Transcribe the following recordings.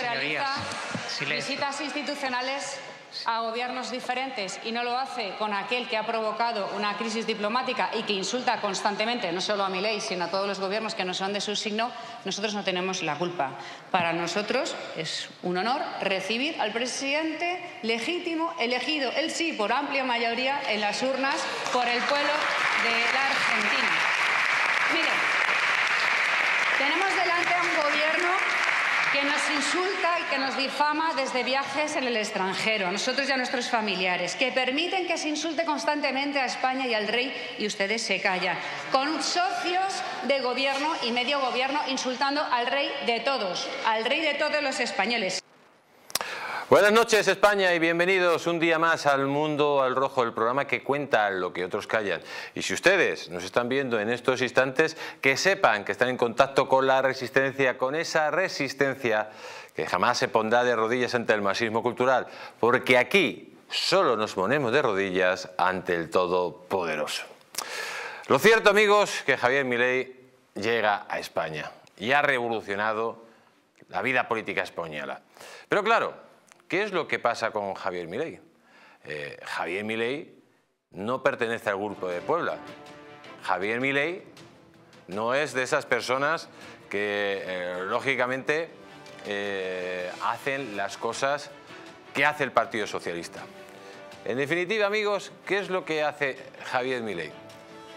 realiza visitas institucionales a gobiernos diferentes y no lo hace con aquel que ha provocado una crisis diplomática y que insulta constantemente, no solo a Milei, sino a todos los gobiernos que no son de su signo, nosotros no tenemos la culpa. Para nosotros es un honor recibir al presidente legítimo, elegido, él sí, por amplia mayoría en las urnas por el pueblo de la Argentina. Miren, tenemos delante a un gobierno que nos insulta y que nos difama desde viajes en el extranjero, a nosotros y a nuestros familiares, que permiten que se insulte constantemente a España y al rey y ustedes se callan, con socios de gobierno y medio gobierno insultando al rey de todos los españoles. Buenas noches España y bienvenidos un día más al Mundo al Rojo, el programa que cuenta lo que otros callan. Y si ustedes nos están viendo en estos instantes, que sepan que están en contacto con la resistencia, con esa resistencia que jamás se pondrá de rodillas ante el marxismo cultural, porque aquí solo nos ponemos de rodillas ante el Todopoderoso. Lo cierto, amigos, que Javier Milei llega a España y ha revolucionado la vida política española. Pero claro, ¿qué es lo que pasa con Javier Milei? Javier Milei no pertenece al grupo de Puebla. Javier Milei no es de esas personas que, lógicamente, hacen las cosas que hace el Partido Socialista. En definitiva, amigos, ¿qué es lo que hace Javier Milei?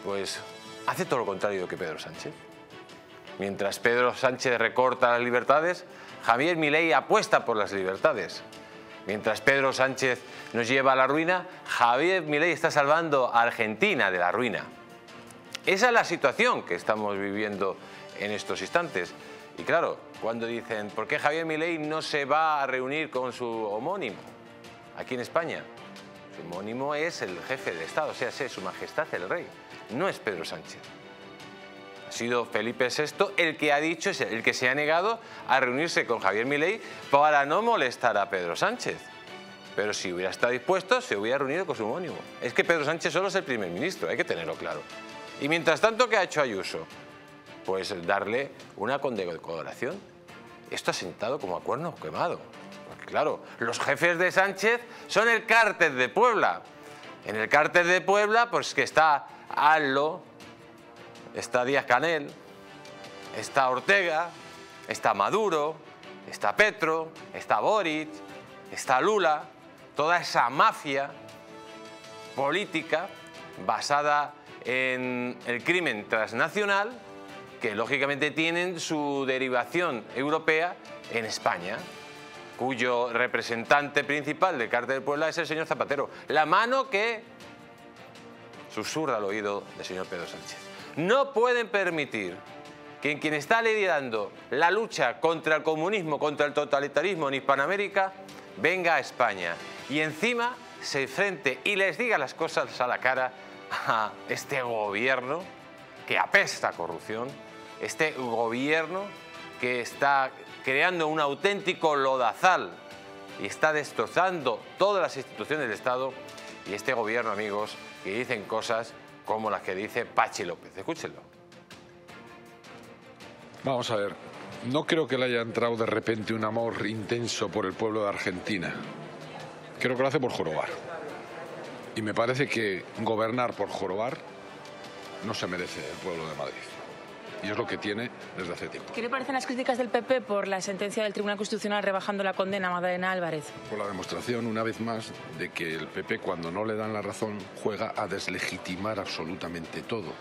Pues hace todo lo contrario que Pedro Sánchez. Mientras Pedro Sánchez recorta las libertades, Javier Milei apuesta por las libertades. Mientras Pedro Sánchez nos lleva a la ruina, Javier Milei está salvando a Argentina de la ruina. Esa es la situación que estamos viviendo en estos instantes. Y claro, cuando dicen, ¿por qué Javier Milei no se va a reunir con su homónimo aquí en España? Su homónimo es el jefe de Estado, o sea, es su majestad el rey, no es Pedro Sánchez. Ha sido Felipe VI el que ha dicho, es el que se ha negado a reunirse con Javier Milei para no molestar a Pedro Sánchez. Pero si hubiera estado dispuesto, se hubiera reunido con su homónimo. Es que Pedro Sánchez solo es el primer ministro, hay que tenerlo claro. Y mientras tanto, ¿qué ha hecho Ayuso? Pues darle una condecoración. Esto ha sentado como a cuerno quemado. Porque claro, los jefes de Sánchez son el Cártel de Puebla. En el Cártel de Puebla, pues que está Allo, está Díaz-Canel, está Ortega, está Maduro, está Petro, está Boric, está Lula, toda esa mafia política basada en el crimen transnacional que lógicamente tienen su derivación europea en España, cuyo representante principal del Cártel de Puebla es el señor Zapatero, la mano que susurra al oído del señor Pedro Sánchez. No pueden permitir que quien está liderando la lucha contra el comunismo, contra el totalitarismo en Hispanoamérica, venga a España y encima se enfrente y les diga las cosas a la cara a este gobierno que apesta a corrupción, este gobierno que está creando un auténtico lodazal y está destrozando todas las instituciones del Estado, y este gobierno, amigos, que dicen cosas como las que dice Pachi López. Escúchenlo. Vamos a ver. No creo que le haya entrado de repente un amor intenso por el pueblo de Argentina. Creo que lo hace por jorobar. Y me parece que gobernar por jorobar no se merece el pueblo de Madrid. Y es lo que tiene desde hace tiempo. ¿Qué le parecen las críticas del PP por la sentencia del Tribunal Constitucional rebajando la condena a Magdalena Álvarez? Por la demostración, una vez más, de que el PP, cuando no le dan la razón, juega a deslegitimar absolutamente todo.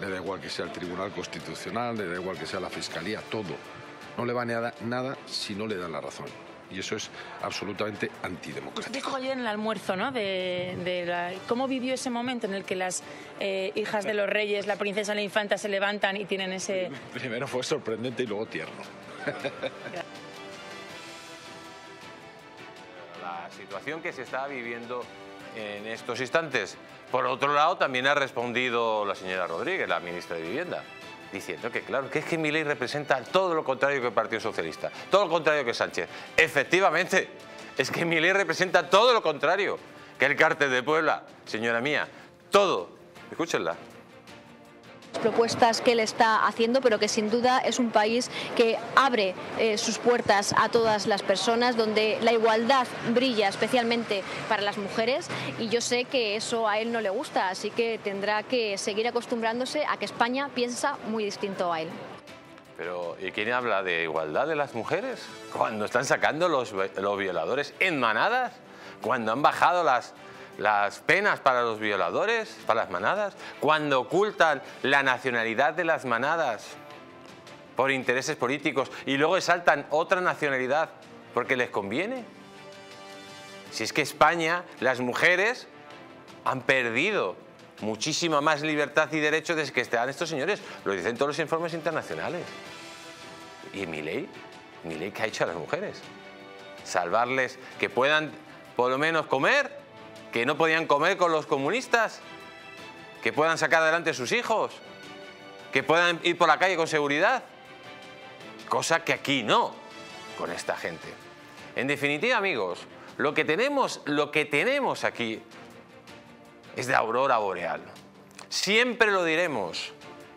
Le da igual que sea el Tribunal Constitucional, le da igual que sea la Fiscalía, todo. No le va a negar nada si no le dan la razón. Y eso es absolutamente antidemocrático. Usted dijo ayer en el almuerzo, ¿no?, cómo vivió ese momento en el que las hijas de los reyes, la princesa y la infanta, se levantan y tienen ese... Primero fue sorprendente y luego tierno. La situación que se está viviendo en estos instantes. Por otro lado, también ha respondido la señora Rodríguez, la ministra de Vivienda, diciendo que claro, que es que Milei representa todo lo contrario que el Partido Socialista, todo lo contrario que Sánchez. Efectivamente, es que Milei representa todo lo contrario que el Cártel de Puebla, señora mía, todo. Escúchenla. propuestas que él está haciendo, pero que sin duda es un país que abre sus puertas a todas las personas, donde la igualdad brilla especialmente para las mujeres, y yo sé que eso a él no le gusta, así que tendrá que seguir acostumbrándose a que España piensa muy distinto a él. Pero ¿y quién habla de igualdad de las mujeres? Cuando están sacando los violadores en manadas, cuando han bajado las penas para los violadores, para las manadas, cuando ocultan la nacionalidad de las manadas por intereses políticos y luego exaltan otra nacionalidad porque les conviene. Si es que España, las mujeres han perdido muchísima más libertad y derechos desde que están estos señores, lo dicen todos los informes internacionales. ¿Y Milei qué ha hecho a las mujeres? Salvarles que puedan por lo menos comer, que no podían comer con los comunistas, que puedan sacar adelante a sus hijos, que puedan ir por la calle con seguridad, cosa que aquí no, con esta gente. En definitiva, amigos, lo que tenemos aquí es de aurora boreal. Siempre lo diremos,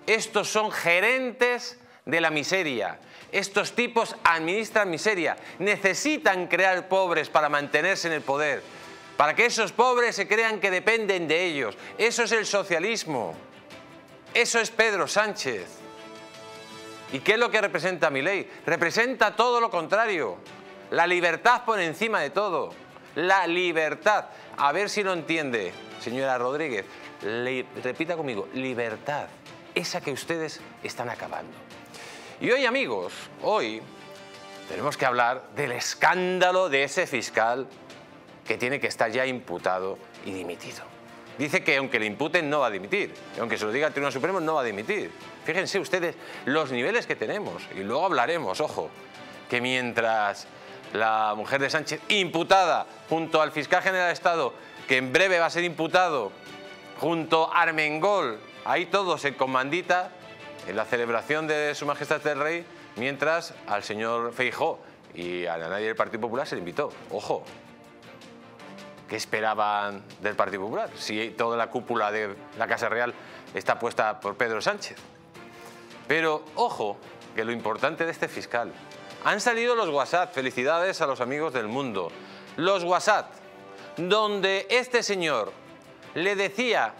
estos son gerentes de la miseria. Estos tipos administran miseria, necesitan crear pobres para mantenerse en el poder, para que esos pobres se crean que dependen de ellos. Eso es el socialismo. Eso es Pedro Sánchez. ¿Y qué es lo que representa Milei? Representa todo lo contrario. La libertad por encima de todo. La libertad. A ver si lo entiende, señora Rodríguez. Repita conmigo, libertad. Esa que ustedes están acabando. Y hoy, amigos, hoy tenemos que hablar del escándalo de ese fiscal que tiene que estar ya imputado y dimitido. Dice que aunque le imputen no va a dimitir, aunque se lo diga el Tribunal Supremo no va a dimitir. Fíjense ustedes los niveles que tenemos, y luego hablaremos, ojo, que mientras la mujer de Sánchez imputada junto al fiscal general de Estado, que en breve va a ser imputado, junto a Armengol, ahí todos en comandita, en la celebración de Su Majestad el Rey, mientras al señor Feijóo y a la nadie del Partido Popular se le invitó, ojo. ¿Qué esperaban del Partido Popular? Si toda la cúpula de la Casa Real está puesta por Pedro Sánchez. Pero ojo, que lo importante de este fiscal. Han salido los WhatsApp, felicidades a los amigos del mundo. Los WhatsApp, donde este señor le decía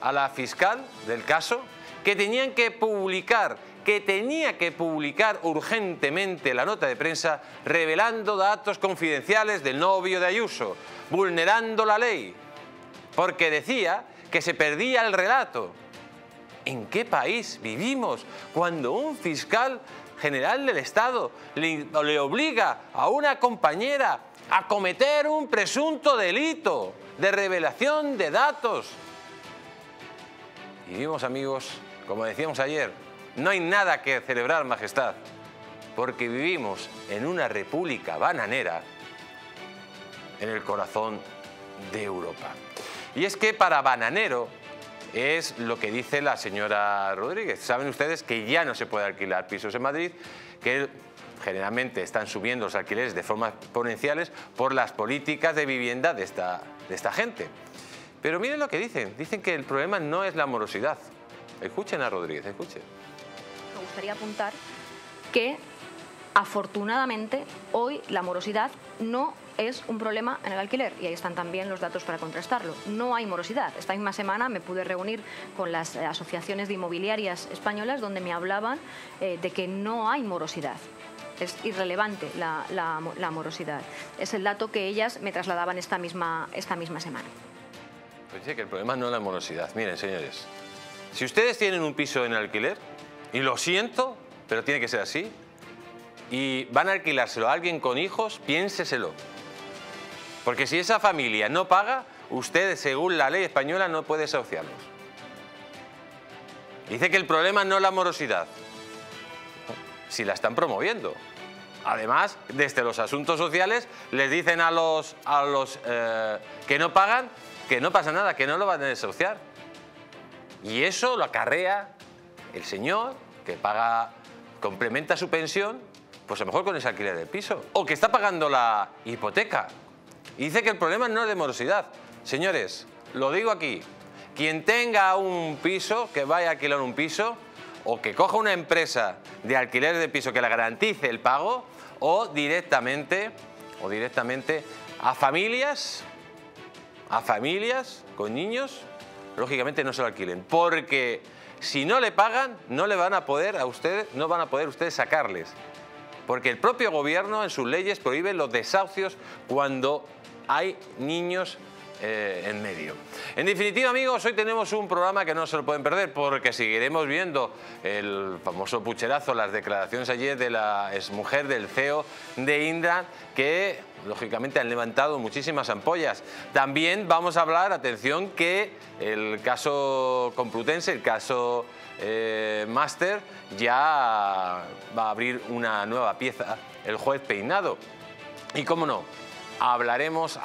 a la fiscal del caso que tenían que publicar, que tenía que publicar urgentemente la nota de prensa revelando datos confidenciales del novio de Ayuso, vulnerando la ley, porque decía que se perdía el relato. ¿En qué país vivimos cuando un fiscal general del Estado le obliga a una compañera a cometer un presunto delito de revelación de datos? Y vimos, amigos, como decíamos ayer, no hay nada que celebrar, Majestad, porque vivimos en una república bananera en el corazón de Europa. Y es que para bananero es lo que dice la señora Rodríguez. Saben ustedes que ya no se puede alquilar pisos en Madrid, que generalmente están subiendo los alquileres de forma exponenciales por las políticas de vivienda de esta gente. Pero miren lo que dicen. Dicen que el problema no es la morosidad. Escuchen a Rodríguez, escuchen. Me gustaría apuntar que, afortunadamente, hoy la morosidad no es un problema en el alquiler, y ahí están también los datos para contrastarlo. No hay morosidad. Esta misma semana me pude reunir con las asociaciones de inmobiliarias españolas, donde me hablaban de que no hay morosidad. Es irrelevante la morosidad. Es el dato que ellas me trasladaban esta misma semana. Pues dice que el problema no es la morosidad. Miren, señores, si ustedes tienen un piso en alquiler, y lo siento, pero tiene que ser así, y van a alquilárselo a alguien con hijos, piénseselo. Porque si esa familia no paga, ustedes, según la ley española, no pueden desahuciarlos. Dice que el problema no es la morosidad. Si la están promoviendo. Además, desde los asuntos sociales les dicen a los que no pagan que no pasa nada, que no lo van a desahuciar. Y eso lo acarrea el señor que paga, complementa su pensión, pues a lo mejor con ese alquiler del piso, o que está pagando la hipoteca. Y dice que el problema no es de morosidad. Señores, lo digo aquí, Quien tenga un piso, que vaya a alquilar un piso, o que coja una empresa de alquiler de piso que le garantice el pago, o directamente a familias con niños, lógicamente no se lo alquilen, porque si no le pagan, no le van a poder a ustedes, no van a poder ustedes sacarles, porque el propio gobierno en sus leyes prohíbe los desahucios cuando hay niños en medio. En definitiva, amigos, hoy tenemos un programa que no se lo pueden perder, porque seguiremos viendo el famoso pucherazo, las declaraciones ayer de la exmujer del CEO de Indra, que lógicamente han levantado muchísimas ampollas. También vamos a hablar, atención, que el caso Complutense, el caso Máster, ya va a abrir una nueva pieza el juez Peinado. Y cómo no, Hablaremos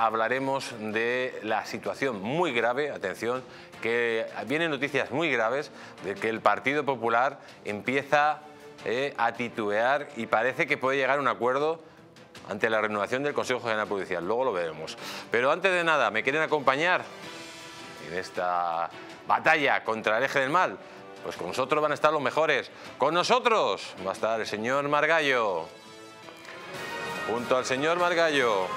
de la situación muy grave, atención, que vienen noticias muy graves de que el Partido Popular empieza a titubear y parece que puede llegar a un acuerdo ante la renovación del Consejo General del Poder Judicial. Luego lo veremos. Pero antes de nada, ¿me quieren acompañar en esta batalla contra el eje del mal? Pues con nosotros van a estar los mejores. Con nosotros va a estar el señor Margallo. Junto al señor Margallo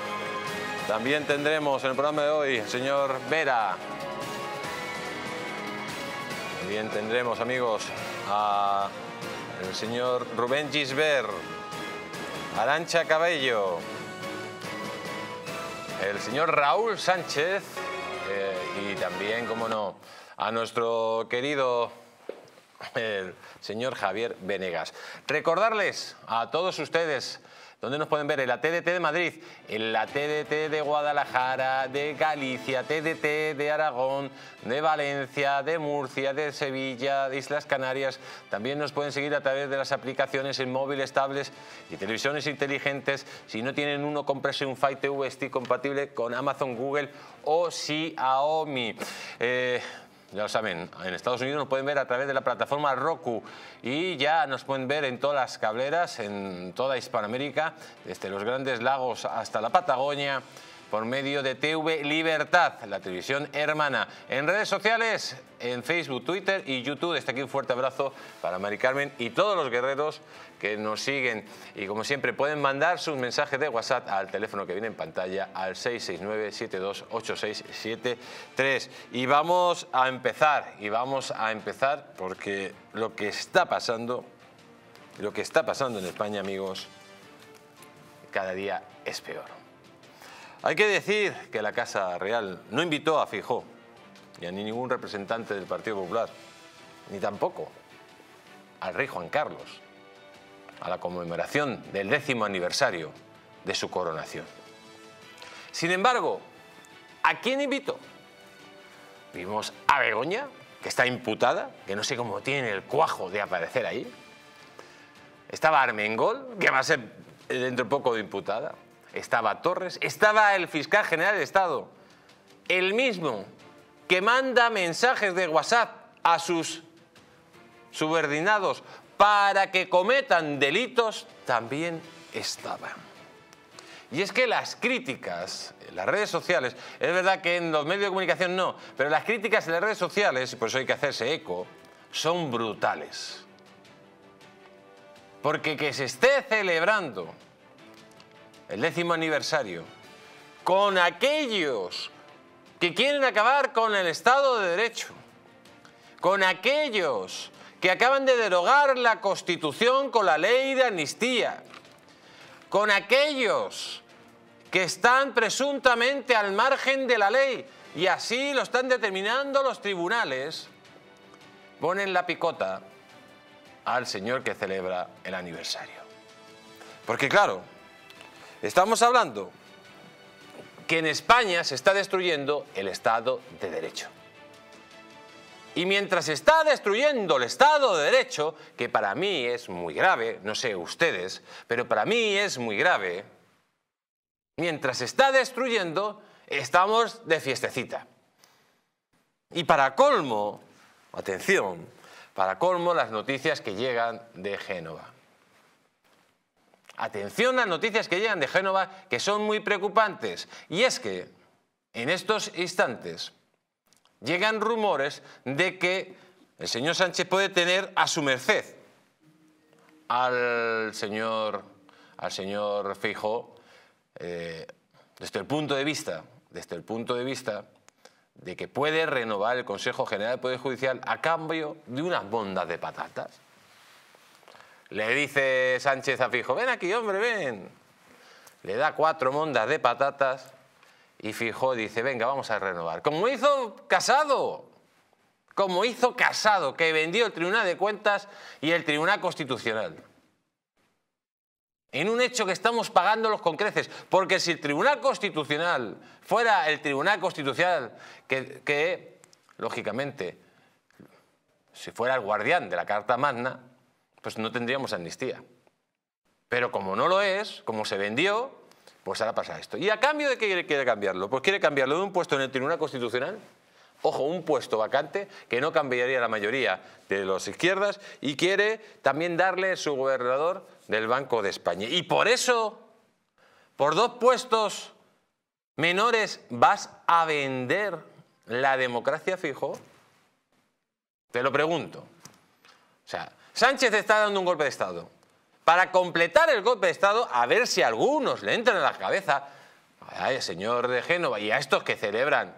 también tendremos en el programa de hoy al señor Vera. También tendremos, amigos, al señor Rubén Gisbert, Arantxa Cabello, el señor Raúl Sánchez y también, como no, a nuestro querido el señor Javier Venegas. Recordarles a todos ustedes donde nos pueden ver en la TDT de Madrid, en la TDT de Guadalajara, de Galicia, TDT de Aragón, de Valencia, de Murcia, de Sevilla, de Islas Canarias. También nos pueden seguir a través de las aplicaciones en móviles, tablets y televisiones inteligentes. Si no tienen uno, cómprese un Fire TV Stick compatible con Amazon, Google o Xiaomi. Ya lo saben, en Estados Unidos nos pueden ver a través de la plataforma Roku y ya nos pueden ver en todas las cableras, en toda Hispanoamérica, desde los Grandes Lagos hasta la Patagonia, por medio de TV Libertad, la televisión hermana. En redes sociales, en Facebook, Twitter y YouTube. Desde aquí un fuerte abrazo para Mari Carmen y todos los guerreros que nos siguen. Y como siempre, pueden mandar sus mensajes de WhatsApp al teléfono que viene en pantalla, al 669-728673. Y vamos a empezar, porque lo que está pasando en España, amigos, cada día es peor. Hay que decir que la Casa Real no invitó a Feijóo ni a ningún representante del Partido Popular, ni tampoco al rey Juan Carlos, a la conmemoración del 10º aniversario de su coronación. Sin embargo, ¿a quién invitó? Vimos a Begoña, que está imputada, que no sé cómo tiene el cuajo de aparecer ahí. Estaba Armengol, que va a ser dentro de poco de imputada. Estaba Torres, estaba el fiscal general de Estado, el mismo que manda mensajes de WhatsApp a sus subordinados para que cometan delitos, también estaba. Y es que las críticas en las redes sociales, es verdad que en los medios de comunicación no, pero las críticas en las redes sociales, y por eso hay que hacerse eco, son brutales. Porque que se esté celebrando el 10º aniversario con aquellos que quieren acabar con el Estado de Derecho, con aquellos que acaban de derogar la Constitución con la ley de amnistía, con aquellos que están presuntamente al margen de la ley y así lo están determinando los tribunales, ponen la picota al señor que celebra el aniversario. Porque claro, estamos hablando que en España se está destruyendo el Estado de Derecho. Y mientras se está destruyendo el Estado de Derecho, que para mí es muy grave, no sé ustedes, pero para mí es muy grave, mientras se está destruyendo, estamos de fiestecita. Y para colmo, atención, para colmo las noticias que llegan de Génova. Atención a las noticias que llegan de Génova, que son muy preocupantes. Y es que en estos instantes llegan rumores de que el señor Sánchez puede tener a su merced al señor Feijóo desde el punto de vista de que puede renovar el Consejo General del Poder Judicial a cambio de unas bondas de patatas. Le dice Sánchez a Feijóo, ven aquí, hombre, ven. Le da 4 mondas de patatas y Feijóo dice, venga, vamos a renovar. Como hizo Casado, que vendió el Tribunal de Cuentas y el Tribunal Constitucional. En un hecho que estamos pagándolos con creces, porque si el Tribunal Constitucional fuera el Tribunal Constitucional, que lógicamente, si fuera el guardián de la Carta Magna, pues no tendríamos amnistía. Pero como no lo es, como se vendió, pues ahora pasa esto. ¿Y a cambio de qué quiere cambiarlo? Pues quiere cambiarlo de un puesto en el Tribunal Constitucional, ojo, un puesto vacante que no cambiaría la mayoría de los izquierdas, y quiere también darle su gobernador del Banco de España. Y por eso, por 2 puestos menores, ¿vas a vender la democracia, Feijóo? Te lo pregunto. O sea, Sánchez está dando un golpe de Estado. Para completar el golpe de Estado, a ver si a algunos le entran a la cabeza, al señor de Génova y a estos que celebran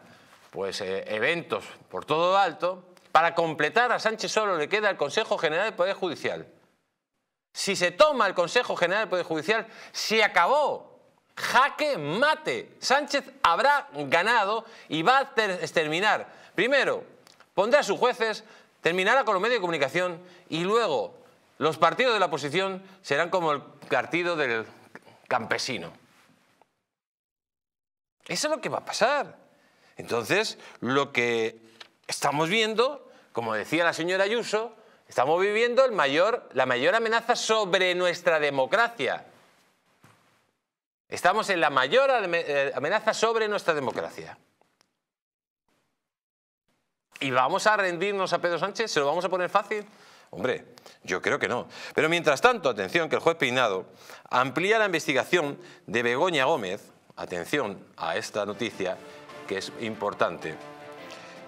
pues eventos por todo lo alto, para completar a Sánchez solo le queda el Consejo General del Poder Judicial. Si se toma el Consejo General del Poder Judicial, se acabó. Jaque mate. Sánchez habrá ganado y va a terminar. Primero, pondrá a sus jueces, terminará con los medios de comunicación y luego los partidos de la oposición serán como el partido del campesino. Eso es lo que va a pasar. Entonces, lo que estamos viendo, como decía la señora Ayuso, estamos viviendo la mayor amenaza sobre nuestra democracia. Estamos en la mayor amenaza sobre nuestra democracia. ¿Y vamos a rendirnos a Pedro Sánchez? ¿Se lo vamos a poner fácil? Hombre, yo creo que no. Pero mientras tanto, atención, que el juez Peinado amplía la investigación de Begoña Gómez. Atención a esta noticia, que es importante,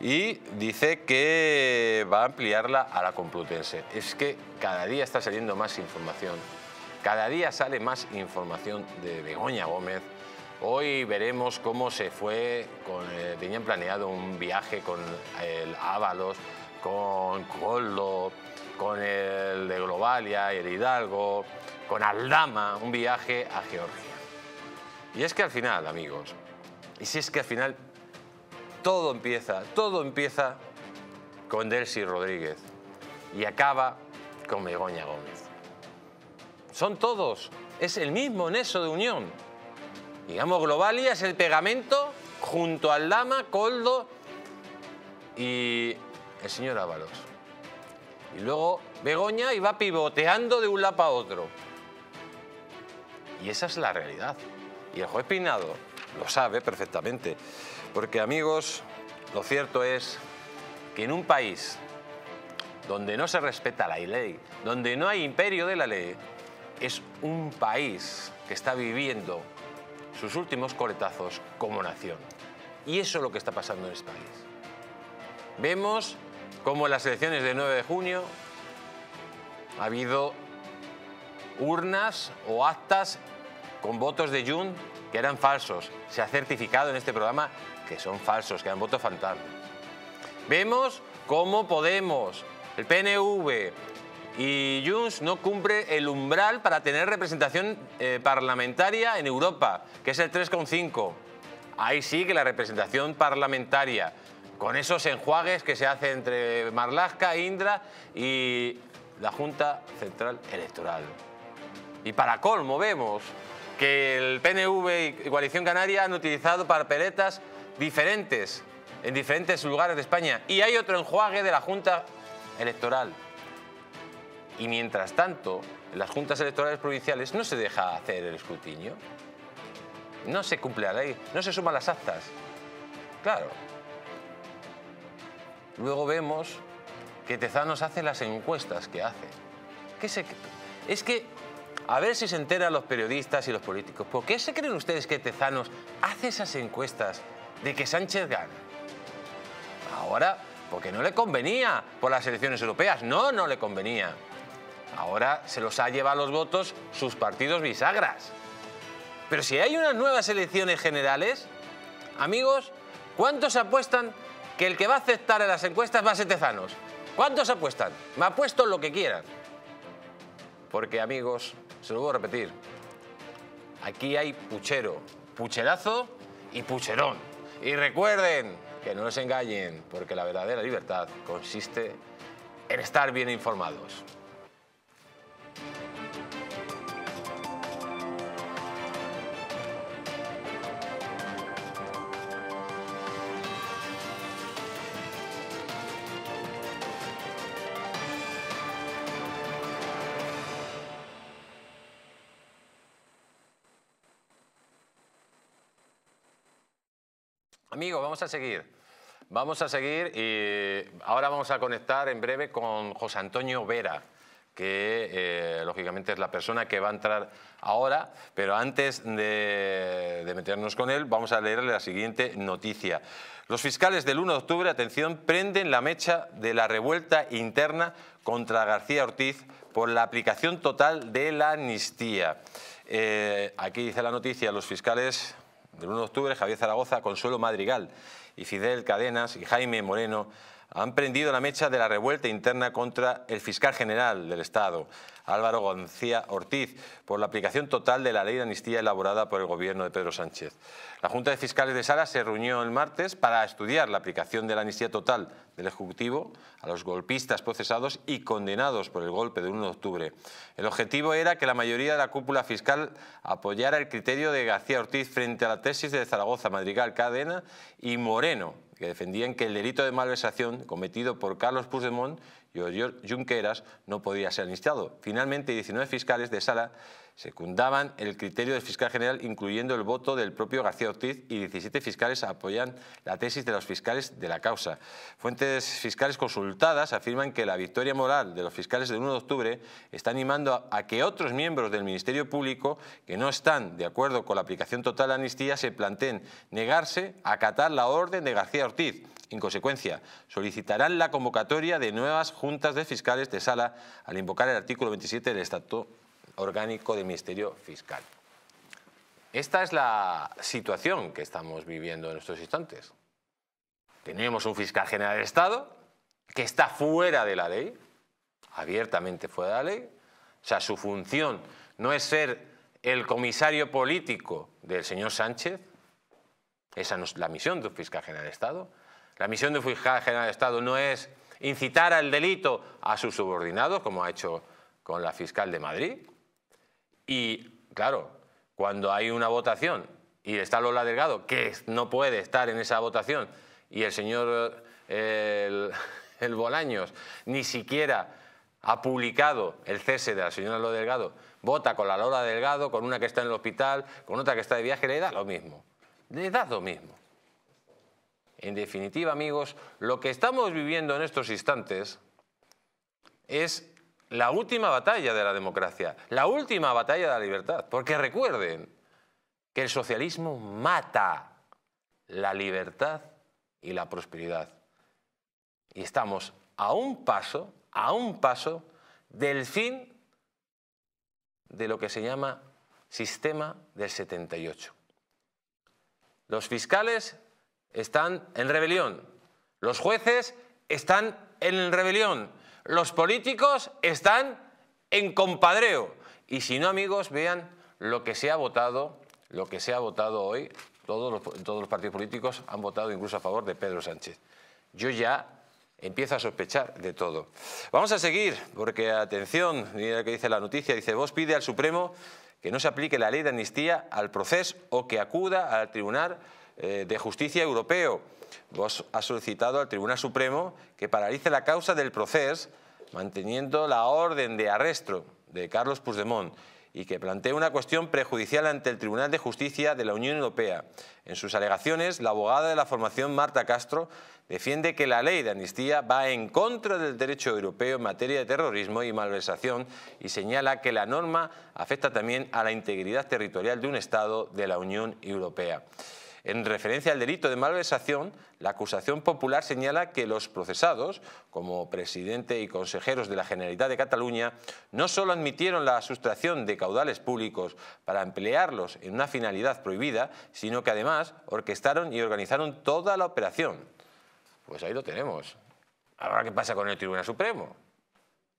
y dice que va a ampliarla a la Complutense. Es que cada día está saliendo más información, cada día sale más información de Begoña Gómez. Hoy veremos cómo se fue, tenían planeado un viaje con el Ábalos, con Coldo, con el de Globalia y el Hidalgo, con Aldama, un viaje a Georgia. Y es que al final, amigos, todo empieza con Delcy Rodríguez y acaba con Begoña Gómez. Son todos, es el mismo nexo de unión. Digamos, Globalia es el pegamento junto al Aldama, Coldo y el señor Ábalos. Y luego Begoña y va pivoteando de un lado para otro. Y esa es la realidad. Y el juez Peinado lo sabe perfectamente, porque, amigos, lo cierto es que en un país donde no se respeta la ley, donde no hay imperio de la ley, es un país que está viviendo sus últimos coletazos como nación. Y eso es lo que está pasando en este país. Vemos como en las elecciones del 9 de junio ha habido urnas o actas con votos de Junts que eran falsos. Se ha certificado en este programa que son falsos, que eran votos fantasmas. Vemos cómo Podemos, el PNV y Junts no cumple el umbral para tener representación parlamentaria en Europa, que es el 3,5. Ahí sí que la representación parlamentaria, con esos enjuagues que se hacen entre Marlaska, Indra y la Junta Central Electoral. Y para colmo vemos que el PNV y Coalición Canaria han utilizado papeletas diferentes en diferentes lugares de España. Y hay otro enjuague de la Junta Electoral. Y mientras tanto, en las juntas electorales provinciales no se deja hacer el escrutinio. No se cumple la ley, no se suman las actas. Claro. Luego vemos que Tezanos hace las encuestas que hace. Es que, a ver si se enteran los periodistas y los políticos. ¿Por qué se creen ustedes que Tezanos hace esas encuestas de que Sánchez gana? Ahora, porque no le convenía por las elecciones europeas. No, no le convenía. Ahora se los ha llevado los votos sus partidos bisagras. Pero si hay unas nuevas elecciones generales, amigos, ¿cuántos apuestan que el que va a aceptar en las encuestas va a ser Tezanos? ¿Cuántos apuestan? Me apuesto lo que quieran. Porque, amigos, se lo voy a repetir, aquí hay puchero, pucherazo y pucherón. Y recuerden que no nos engañen, porque la verdadera libertad consiste en estar bien informados. Amigos, vamos a seguir y ahora vamos a conectar en breve con José Antonio Vera, que lógicamente es la persona que va a entrar ahora, pero antes de meternos con él vamos a leerle la siguiente noticia. Los fiscales del 1 de octubre, atención, prenden la mecha de la revuelta interna contra García Ortiz por la aplicación total de la amnistía. Aquí dice la noticia, los fiscales del 1 de octubre, Javier Zaragoza, Consuelo Madrigal y Fidel Cadenas y Jaime Moreno han prendido la mecha de la revuelta interna contra el fiscal general del Estado, Álvaro García Ortiz, por la aplicación total de la ley de amnistía elaborada por el gobierno de Pedro Sánchez. La Junta de Fiscales de Sala se reunió el martes para estudiar la aplicación de la amnistía total del Ejecutivo a los golpistas procesados y condenados por el golpe del 1 de octubre. El objetivo era que la mayoría de la cúpula fiscal apoyara el criterio de García Ortiz frente a la tesis de Zaragoza, Madrigal, Cadena y Moreno, que defendían que el delito de malversación cometido por Carlos Puigdemont y Junqueras no podía ser amnistiado. Finalmente, 19 fiscales de sala secundaban el criterio del fiscal general, incluyendo el voto del propio García Ortiz, y 17 fiscales apoyan la tesis de los fiscales de la causa. Fuentes fiscales consultadas afirman que la victoria moral de los fiscales del 1 de octubre está animando a que otros miembros del Ministerio Público que no están de acuerdo con la aplicación total de la amnistía se planteen negarse a acatar la orden de García Ortiz. En consecuencia, solicitarán la convocatoria de nuevas juntas de fiscales de sala al invocar el artículo 27 del Estatuto Orgánico del Ministerio Fiscal. Esta es la situación que estamos viviendo en estos instantes. Tenemos un fiscal general del Estado que está fuera de la ley, abiertamente fuera de la ley. O sea, su función no es ser el comisario político del señor Sánchez. Esa no es la misión de un fiscal general del Estado. La misión de un fiscal general del Estado no es incitar al delito a sus subordinados, como ha hecho con la fiscal de Madrid. Y, claro, cuando hay una votación y está Lola Delgado, que no puede estar en esa votación, y el señor el Bolaños ni siquiera ha publicado el cese de la señora Lola Delgado, vota con la Lola Delgado, con una que está en el hospital, con otra que está de viaje, le da lo mismo. Le da lo mismo. En definitiva, amigos, lo que estamos viviendo en estos instantes es la última batalla de la democracia, la última batalla de la libertad. Porque recuerden que el socialismo mata la libertad y la prosperidad. Y estamos a un paso del fin de lo que se llama sistema del 78. Los fiscales están en rebelión, los jueces están en rebelión, los políticos están en compadreo. Y si no, amigos, vean lo que se ha votado hoy. Todos los partidos políticos han votado incluso a favor de Pedro Sánchez. Yo ya empiezo a sospechar de todo. Vamos a seguir, porque atención, mira lo que dice la noticia, dice: Vox pide al Supremo que no se aplique la ley de amnistía al proceso o que acuda al Tribunal de Justicia Europeo. Vox ha solicitado al Tribunal Supremo que paralice la causa del proceso, manteniendo la orden de arresto de Carlos Puigdemont, y que plantee una cuestión prejudicial ante el Tribunal de Justicia de la Unión Europea. En sus alegaciones, la abogada de la formación Marta Castro defiende que la ley de amnistía va en contra del derecho europeo en materia de terrorismo y malversación, y señala que la norma afecta también a la integridad territorial de un Estado de la Unión Europea. En referencia al delito de malversación, la acusación popular señala que los procesados, como presidente y consejeros de la Generalitat de Cataluña, no solo admitieron la sustracción de caudales públicos para emplearlos en una finalidad prohibida, sino que además orquestaron y organizaron toda la operación. Pues ahí lo tenemos. Ahora, ¿qué pasa con el Tribunal Supremo?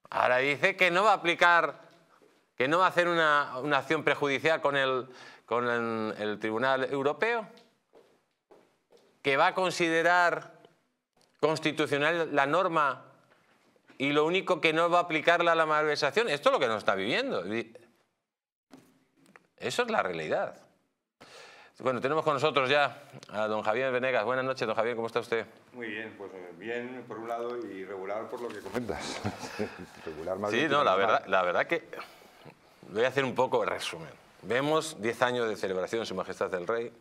Ahora dice que no va a aplicar, que no va a hacer una acción prejudicial con el Tribunal Europeo, que va a considerar constitucional la norma y lo único que no va a aplicarla a la malversación. Esto es lo que nos está viviendo. Eso es la realidad. Bueno, tenemos con nosotros ya a don Javier Venegas. Buenas noches, don Javier, ¿cómo está usted? Muy bien, pues bien por un lado y regular por lo que comentas. Regular más. Sí, no, la verdad que voy a hacer un poco de resumen. Vemos 10 años de celebración de Su Majestad el Rey.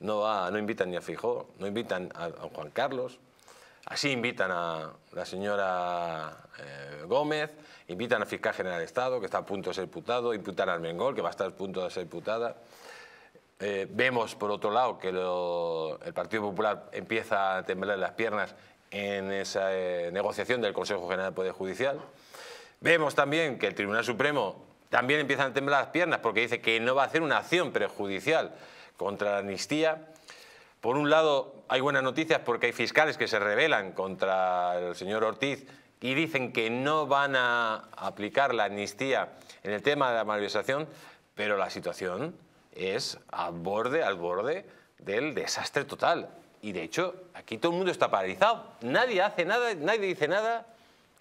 No invitan ni a Feijóo, no invitan a Juan Carlos. Así invitan a la señora Gómez, invitan al fiscal general del Estado, que está a punto de ser imputado, imputan a Armengol, que va a estar a punto de ser imputada. Vemos, por otro lado, que el Partido Popular empieza a temblar las piernas en esa negociación del Consejo General del Poder Judicial. Vemos también que el Tribunal Supremo también empieza a temblar las piernas porque dice que no va a hacer una acción prejudicial contra la amnistía. Por un lado, hay buenas noticias porque hay fiscales que se rebelan contra el señor Ortiz y dicen que no van a aplicar la amnistía en el tema de la malversación, pero la situación es al borde del desastre total. Y de hecho, aquí todo el mundo está paralizado. Nadie hace nada, nadie dice nada,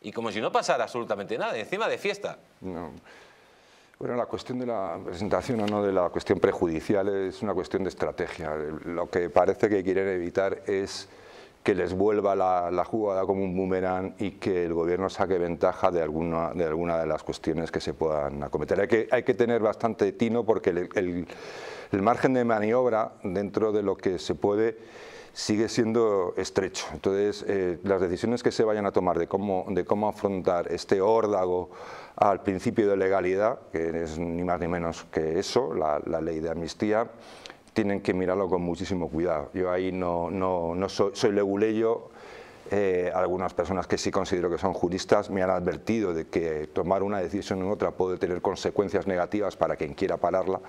y como si no pasara absolutamente nada, encima de fiesta. No. Bueno, la cuestión de la presentación o no de la cuestión prejudicial es una cuestión de estrategia. Lo que parece que quieren evitar es que les vuelva la jugada como un boomerang y que el gobierno saque ventaja de alguna de las cuestiones que se puedan acometer. Hay que tener bastante tino porque el margen de maniobra dentro de lo que se puede sigue siendo estrecho. Entonces, las decisiones que se vayan a tomar de cómo afrontar este órdago al principio de legalidad, que es ni más ni menos que eso, la ley de amnistía, tienen que mirarlo con muchísimo cuidado. Yo ahí no soy leguleyo. Algunas personas que sí considero que son juristas me han advertido de que tomar una decisión u otra puede tener consecuencias negativas para quien quiera pararla.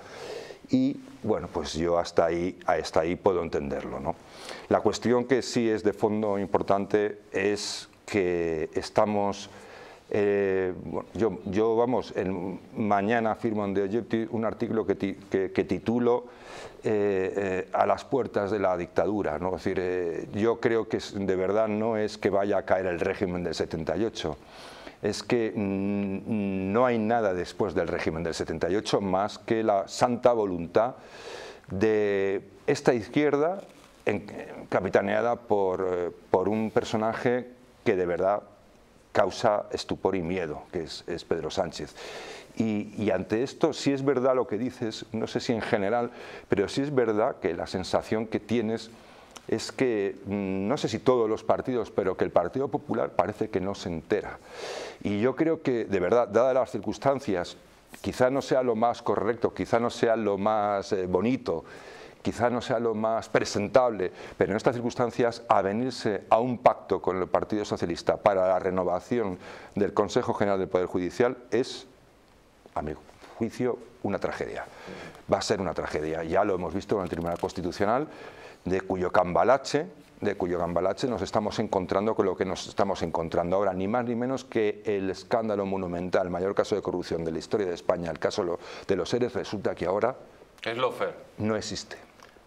Y bueno, pues yo hasta ahí puedo entenderlo, ¿no? La cuestión que sí es de fondo importante es que estamos... mañana firmo en The Objective un artículo que titulo a las puertas de la dictadura, ¿no? Es decir, yo creo que de verdad no es que vaya a caer el régimen del 78, es que no hay nada después del régimen del 78 más que la santa voluntad de esta izquierda capitaneada por un personaje que de verdad causa estupor y miedo, que es Pedro Sánchez. Y ante esto, si es verdad lo que dices, no sé si en general, pero si es verdad que la sensación que tienes es que, no sé si todos los partidos, pero que el Partido Popular parece que no se entera. Y yo creo que, de verdad, dadas las circunstancias, quizá no sea lo más correcto, quizá no sea lo más bonito, quizá no sea lo más presentable, pero en estas circunstancias avenirse a un pacto con el Partido Socialista para la renovación del Consejo General del Poder Judicial es, a mi juicio, una tragedia. Va a ser una tragedia. Ya lo hemos visto en el Tribunal Constitucional, de cuyo cambalache nos estamos encontrando con lo que nos estamos encontrando ahora, ni más ni menos que el escándalo monumental, el mayor caso de corrupción de la historia de España, el caso de los seres, resulta que ahora es lofer. No existe.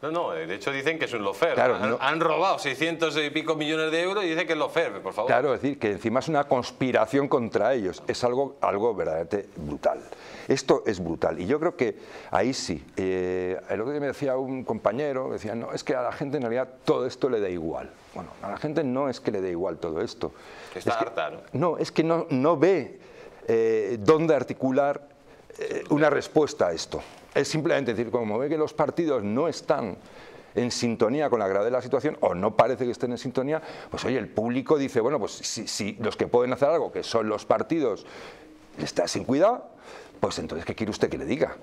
No, de hecho dicen que es un lofer. Claro, han robado 600 y pico millones de euros y dicen que es lofer, por favor. Claro, es decir, que encima es una conspiración contra ellos. Es algo verdaderamente brutal. Esto es brutal. Y yo creo que ahí sí. El otro día me decía un compañero, decía, no, es que a la gente en realidad todo esto le da igual. Bueno, a la gente no es que le dé igual todo esto. Está harta, ¿no? No, es que no ve dónde articular una respuesta a esto. Es simplemente decir, como ve que los partidos no están en sintonía con la gravedad de la situación, o no parece que estén en sintonía, pues oye, el público dice, bueno, pues si los que pueden hacer algo, que son los partidos, está sin cuidado, pues entonces, ¿qué quiere usted que le diga?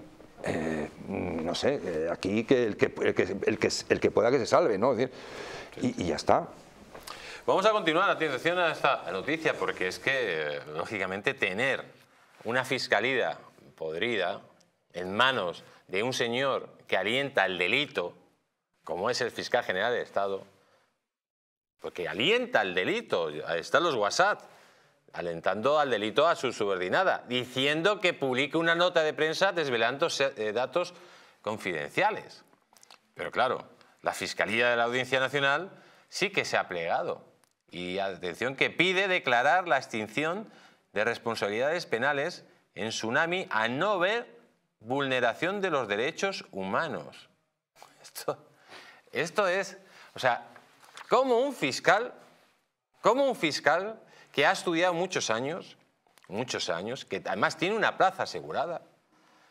no sé, aquí el que pueda que se salve, ¿no? Es decir, y ya está. Vamos a continuar, atención a esta noticia, porque es que, lógicamente, tener una fiscalía podrida en manos de un señor que alienta el delito, como es el fiscal general del Estado, porque alienta el delito, están los WhatsApp, alentando al delito a su subordinada, diciendo que publique una nota de prensa desvelando datos confidenciales. Pero claro, la Fiscalía de la Audiencia Nacional sí que se ha plegado. Y atención, que pide declarar la extinción de responsabilidades penales en Tsunami a no haber vulneración de los derechos humanos. Esto es, o sea, como un fiscal que ha estudiado muchos años, que además tiene una plaza asegurada,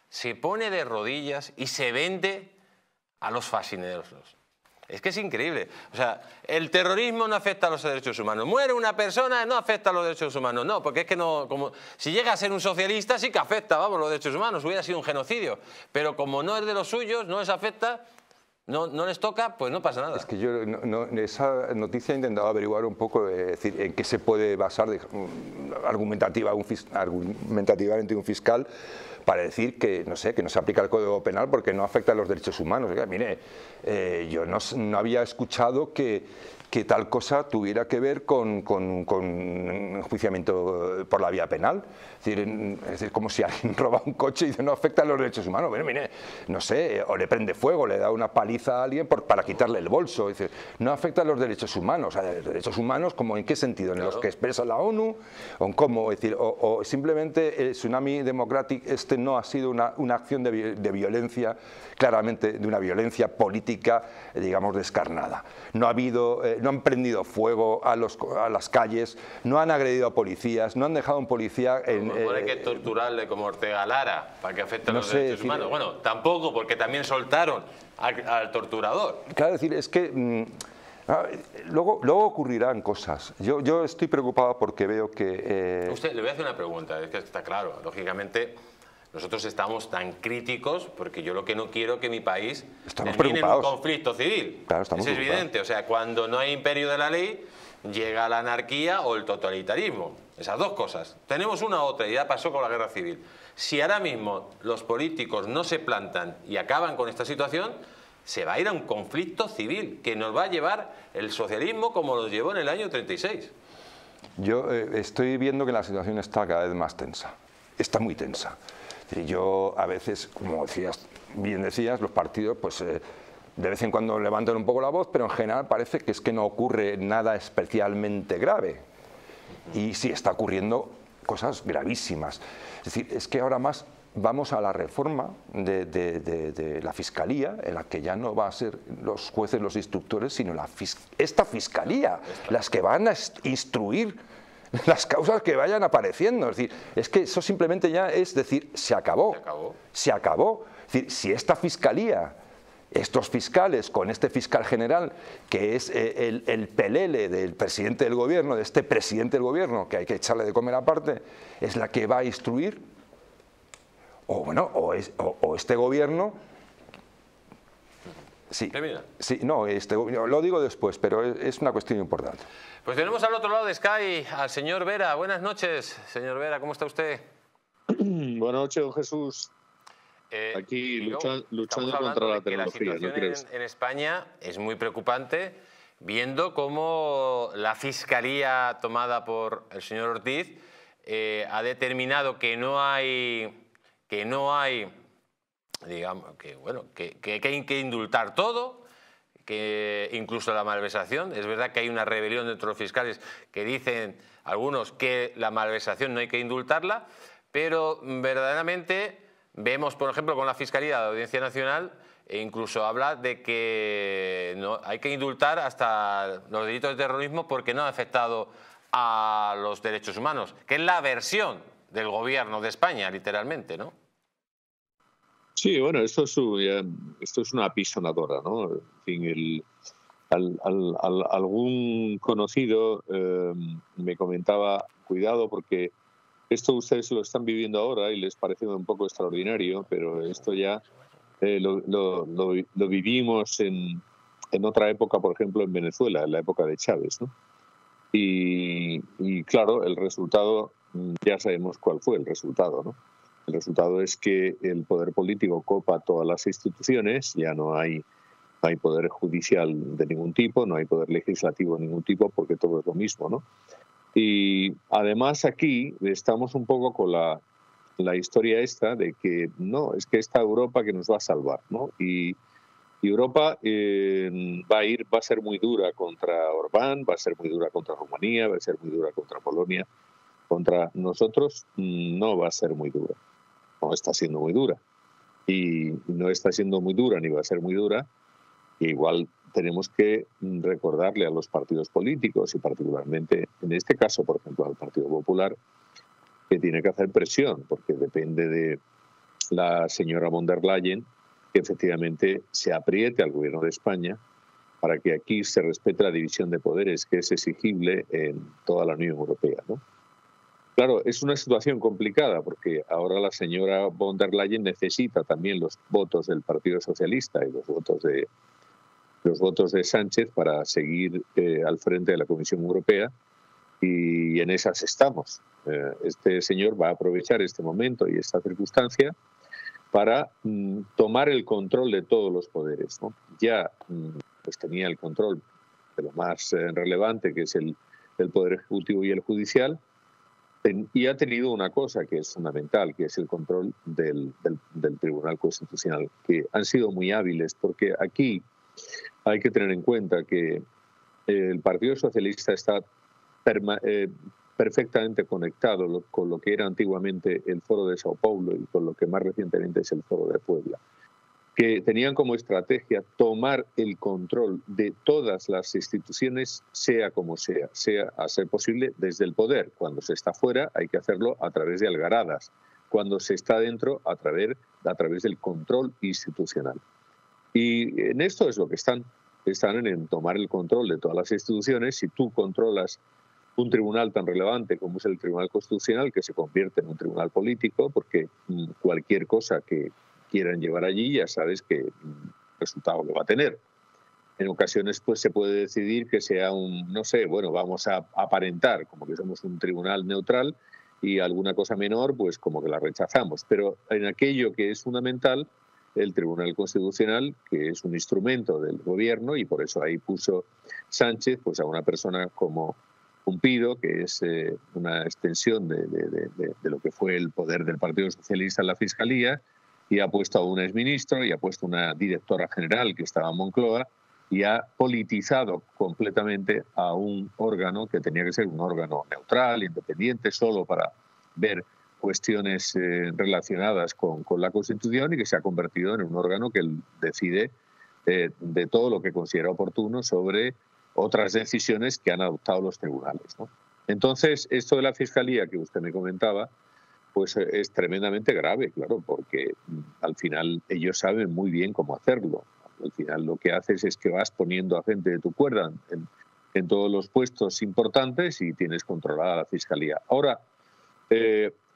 se pone de rodillas y se vende a los fascinerosos. Es que es increíble. O sea, el terrorismo no afecta a los derechos humanos. Muere una persona, no afecta a los derechos humanos. No, porque es que no... Como, si llega a ser un socialista, sí que afecta, vamos, los derechos humanos. Hubiera sido un genocidio. Pero como no es de los suyos, no les afecta... No les toca, pues no pasa nada. Es que yo esa noticia he intentado averiguar un poco, decir, en qué se puede basar argumentativamente un fiscal para decir que no sé, que no se aplica el Código Penal porque no afecta a los derechos humanos. Oiga, mire, yo no había escuchado que tal cosa tuviera que ver con un enjuiciamiento por la vía penal. Es decir, como si alguien roba un coche y dice no afecta a los derechos humanos. Bueno, mire, no sé, o le prende fuego, le da una paliza a alguien para quitarle el bolso. Es decir, no afecta a los derechos humanos. O sea, ¿los derechos humanos como en qué sentido? ¿En los que expresa la ONU? ¿O en cómo? Es decir, o simplemente el tsunami democrático este no ha sido una acción de violencia, claramente de una violencia política, digamos, descarnada. No ha habido... no han prendido fuego a las calles, no han agredido a policías, no han dejado a un policía... Hay que torturarle como Ortega Lara para que afecte a los derechos humanos. Bueno, tampoco, porque también soltaron al torturador. Claro, es decir, es que... luego ocurrirán cosas. Yo estoy preocupado porque veo que... Usted, le voy a hacer una pregunta, es que está claro, lógicamente... Nosotros estamos tan críticos porque yo lo que no quiero que mi país termine en un conflicto civil. Claro, es evidente, o sea, cuando no hay imperio de la ley llega la anarquía o el totalitarismo. Esas dos cosas. Tenemos una u otra y ya pasó con la guerra civil. Si ahora mismo los políticos no se plantan y acaban con esta situación, se va a ir a un conflicto civil que nos va a llevar el socialismo como lo llevó en el año 36. Yo estoy viendo que la situación está cada vez más tensa. Está muy tensa. Yo a veces, como bien decías, los partidos pues de vez en cuando levantan un poco la voz, pero en general parece que es que no ocurre nada especialmente grave. Y sí, está ocurriendo cosas gravísimas. Es decir, es que ahora más vamos a la reforma de la Fiscalía, en la que ya no va a ser los jueces, los instructores, sino esta Fiscalía, las que van a instruir las causas que vayan apareciendo. Es decir, es que eso simplemente ya es decir, se acabó. Se acabó. Se acabó. Es decir, si esta fiscalía, estos fiscales, con este fiscal general, que es el pelele del presidente del gobierno, de este presidente del gobierno, que hay que echarle de comer aparte, es la que va a instruir, o este gobierno... Sí, no, lo digo después, pero es una cuestión importante. Pues tenemos al otro lado de Sky al señor Vera. Buenas noches, señor Vera, ¿cómo está usted? Buenas noches, don Jesús. Aquí luchando contra la tecnología. La situación en España es muy preocupante, viendo cómo la fiscalía tomada por el señor Ortiz ha determinado que no hay digamos que bueno, que hay que indultar todo, que incluso la malversación. Es verdad que hay una rebelión dentro de los fiscales que dicen algunos que la malversación no hay que indultarla, pero verdaderamente vemos, por ejemplo, con la Fiscalía de la Audiencia Nacional, e incluso habla de que no, hay que indultar hasta los delitos de terrorismo porque no ha afectado a los derechos humanos, que es la versión del gobierno de España, literalmente, ¿no? Sí, bueno, esto es una apisonadora, ¿no? En fin, algún conocido me comentaba, cuidado porque Esto ustedes lo están viviendo ahora y les parece un poco extraordinario, pero esto ya lo vivimos en otra época, por ejemplo, en Venezuela, en la época de Chávez, ¿no? Y claro, el resultado, ya sabemos cuál fue el resultado, ¿no? El resultado es que el poder político copa todas las instituciones, ya no hay poder judicial de ningún tipo, no hay poder legislativo de ningún tipo, porque todo es lo mismo, ¿no? Y además aquí estamos un poco con la historia esta de que no, es que esta Europa que nos va a salvar, ¿no? Y Europa va a ser muy dura contra Orbán, va a ser muy dura contra Rumanía, va a ser muy dura contra Polonia, contra nosotros no va a ser muy dura, no está siendo muy dura. Y no está siendo muy dura ni va a ser muy dura. Y igual tenemos que recordarle a los partidos políticos y particularmente, en este caso, por ejemplo, al Partido Popular, que tiene que hacer presión, porque depende de la señora Von der Leyen que efectivamente se apriete al gobierno de España para que aquí se respete la división de poderes que es exigible en toda la Unión Europea, ¿no? Claro, es una situación complicada porque ahora la señora Von der Leyen necesita también los votos del Partido Socialista y los votos de Sánchez para seguir al frente de la Comisión Europea y en esas estamos. Este señor va a aprovechar este momento y esta circunstancia para tomar el control de todos los poderes, ¿no? Ya pues tenía el control de lo más relevante, que es el Poder Ejecutivo y el Judicial, y ha tenido una cosa que es fundamental, que es el control del Tribunal Constitucional, que han sido muy hábiles, porque aquí hay que tener en cuenta que el Partido Socialista está perfectamente conectado con lo que era antiguamente el Foro de São Paulo y con lo que más recientemente es el Foro de Puebla, que tenían como estrategia tomar el control de todas las instituciones, sea como sea, sea a ser posible desde el poder. Cuando se está fuera hay que hacerlo a través de algaradas, cuando se está dentro a través del control institucional. Y en esto es lo que están en tomar el control de todas las instituciones. Si tú controlas un tribunal tan relevante como es el Tribunal Constitucional, que se convierte en un tribunal político, porque cualquier cosa que quieran llevar allí ya sabes que resultado lo va a tener. En ocasiones pues se puede decidir que sea un, no sé, bueno, vamos a aparentar como que somos un tribunal neutral y alguna cosa menor pues como que la rechazamos. Pero en aquello que es fundamental, el Tribunal Constitucional, que es un instrumento del gobierno, y por eso ahí puso Sánchez pues a una persona como Pumpido, que es una extensión de lo que fue el poder del Partido Socialista en la Fiscalía, y ha puesto a un exministro y ha puesto una directora general que estaba en Moncloa y ha politizado completamente a un órgano que tenía que ser un órgano neutral, independiente, solo para ver cuestiones relacionadas con la Constitución, y que se ha convertido en un órgano que decide de todo lo que considera oportuno sobre otras decisiones que han adoptado los tribunales, ¿no? Entonces, esto de la Fiscalía que usted me comentaba, pues es tremendamente grave, claro, porque al final ellos saben muy bien cómo hacerlo. Al final lo que haces es que vas poniendo a gente de tu cuerda en todos los puestos importantes y tienes controlada la Fiscalía. Ahora,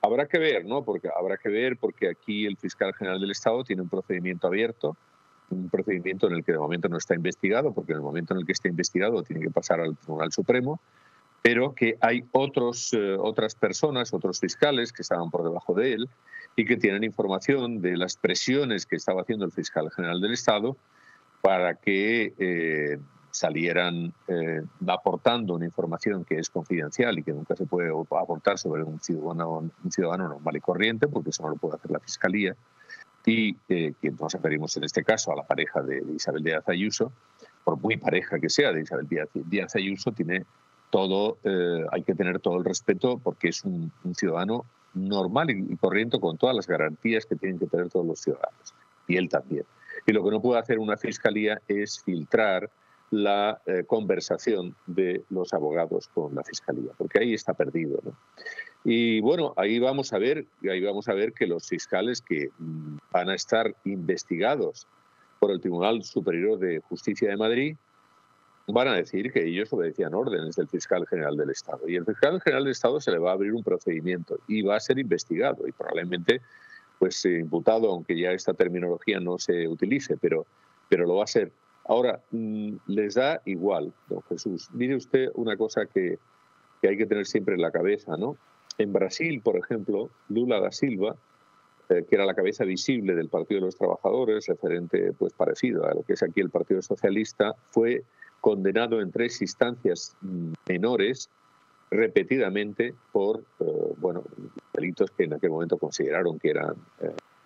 habrá que ver, ¿no? Porque aquí el fiscal general del Estado tiene un procedimiento abierto, un procedimiento en el que de momento no está investigado, porque en el momento en el que esté investigado tiene que pasar al Tribunal Supremo, pero que hay otras personas, otros fiscales que estaban por debajo de él y que tienen información de las presiones que estaba haciendo el fiscal general del Estado para que salieran aportando una información que es confidencial y que nunca se puede aportar sobre un ciudadano normal y corriente, porque eso no lo puede hacer la Fiscalía, y que nos referimos en este caso a la pareja de Isabel Díaz Ayuso. Por muy pareja que sea de Isabel Díaz Ayuso, tiene hay que tener todo el respeto, porque es un ciudadano normal y corriente, con todas las garantías que tienen que tener todos los ciudadanos, y él también. Y lo que no puede hacer una fiscalía es filtrar la conversación de los abogados con la fiscalía, porque ahí está perdido, ¿no? Y bueno, ahí vamos a ver que los fiscales que van a estar investigados por el Tribunal Superior de Justicia de Madrid van a decir que ellos obedecían órdenes del fiscal general del Estado. Y el fiscal general del Estado se le va a abrir un procedimiento y va a ser investigado y probablemente pues imputado, aunque ya esta terminología no se utilice, pero lo va a ser. Ahora, les da igual, don Jesús. Mire usted una cosa que hay que tener siempre en la cabeza, ¿no? En Brasil, por ejemplo, Lula da Silva, que era la cabeza visible del Partido de los Trabajadores, referente pues parecido a lo que es aquí el Partido Socialista, fue condenado en 3 instancias menores repetidamente por bueno, delitos que en aquel momento consideraron que eran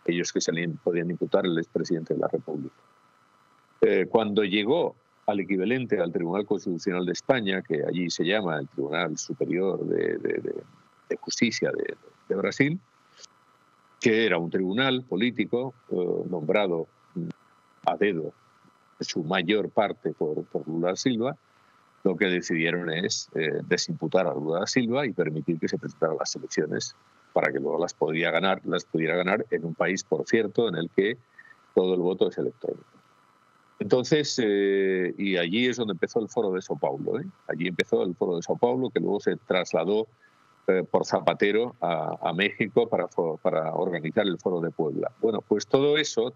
ellos que se le podían imputar al expresidente de la República. Cuando llegó al equivalente al Tribunal Constitucional de España, que allí se llama el Tribunal Superior de Justicia de Brasil, que era un tribunal político nombrado a dedo, su mayor parte por Lula da Silva, lo que decidieron es desimputar a Lula da Silva y permitir que se presentaran las elecciones para que luego las pudiera ganar en un país, por cierto, en el que todo el voto es electrónico. Entonces, y allí es donde empezó el Foro de São Paulo, ¿eh? Allí empezó el Foro de São Paulo, que luego se trasladó por Zapatero a México para organizar el Foro de Puebla. Bueno, pues todo eso,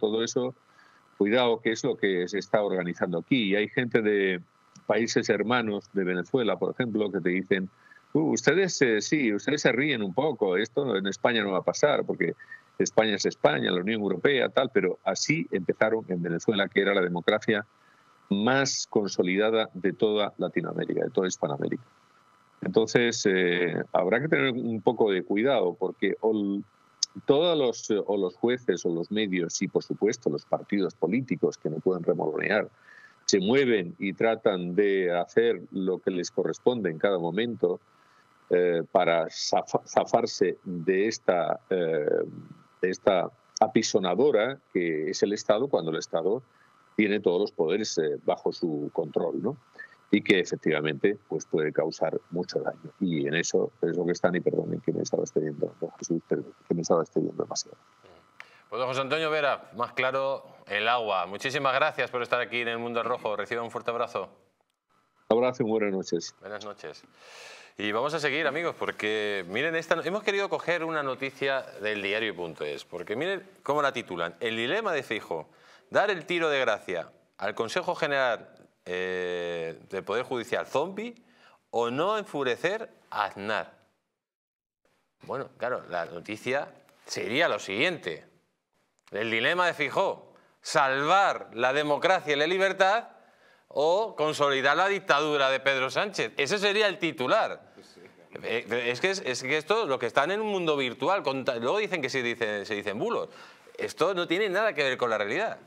cuidado, que es lo que se está organizando aquí. Y hay gente de países hermanos de Venezuela, por ejemplo, que te dicen, ustedes sí, ustedes se ríen un poco, esto en España no va a pasar, porque España es España, la Unión Europea, tal, pero así empezaron en Venezuela, que era la democracia más consolidada de toda Latinoamérica, de toda Hispanoamérica. Entonces, habrá que tener un poco de cuidado porque todos los jueces o los medios y, por supuesto, los partidos políticos que no pueden remolonear se mueven y tratan de hacer lo que les corresponde en cada momento para zafarse de esta apisonadora que es el Estado cuando el Estado tiene todos los poderes bajo su control, ¿no? Y que efectivamente pues puede causar mucho daño. Y en eso es lo que están, y perdonen que me estaba excediendo, don Jesús, pero que me estaba excediendo demasiado. Pues don José Antonio Vera, más claro el agua. Muchísimas gracias por estar aquí en El Mundo Rojo. Reciba un fuerte abrazo. Un abrazo y buenas noches. Buenas noches. Y vamos a seguir, amigos, porque miren hemos querido coger una noticia del diario.es, porque miren cómo la titulan. El dilema de Feijóo, dar el tiro de gracia al Consejo General del Poder Judicial zombie o no enfurecer a Aznar. Bueno, claro, la noticia sería lo siguiente. El dilema de Feijóo, salvar la democracia y la libertad o consolidar la dictadura de Pedro Sánchez. Ese sería el titular. Es que esto, los que están en un mundo virtual, luego dicen que se dicen bulos. Esto no tiene nada que ver con la realidad.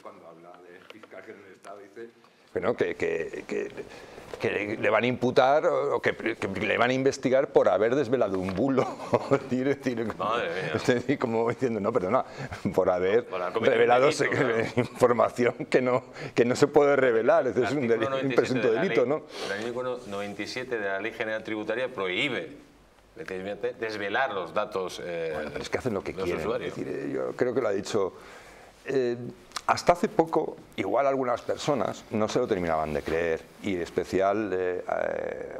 Cuando habla de fiscal general del Estado dice bueno, que le van a imputar o que le van a investigar por haber desvelado un bulo. Madre mía. Como diciendo, no, perdona, por haber revelado delito, información que no se puede revelar. Es un delito, un presunto delito, ¿no? El artículo 97 de la Ley General Tributaria prohíbe desvelar los datos. Bueno, es que hacen lo que quieren. Yo creo que lo ha dicho. Hasta hace poco, igual algunas personas no se lo terminaban de creer, y en especial